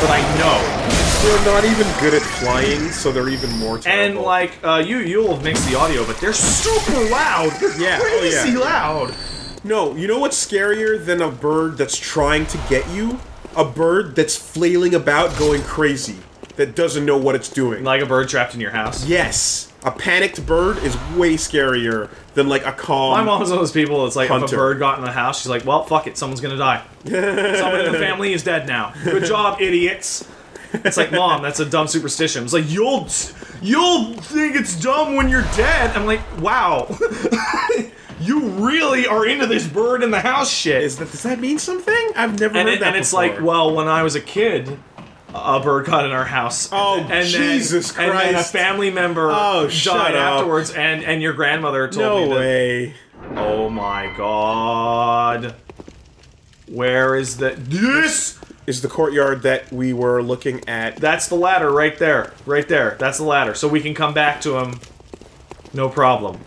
but I know. They're not even good at flying, so they're even more terrible. And, like, you'll have mixed the audio, but they're super loud! They're crazy loud! No, you know what's scarier than a bird that's trying to get you? A bird that's flailing about going crazy, that doesn't know what it's doing. Like a bird trapped in your house? Yes! A panicked bird is way scarier than, like, a calm hunter. My mom's one of those people that's like, if a bird got in the house, she's like, well, fuck it, someone's gonna die. Someone in the family is dead now. Good job, idiots! It's like, Mom, that's a dumb superstition. It's like, you'll think it's dumb when you're dead! I'm like, wow. You really are into this bird in the house shit. Does that mean something? I've never heard that before. And it's like, well, when I was a kid, a bird got in our house. Oh, Jesus Christ. And then a family member died afterwards, and your grandmother told me that. No way. Oh my god. Where is the... This is the courtyard that we were looking at. That's the ladder right there. Right there. That's the ladder. So we can come back to him. No problem.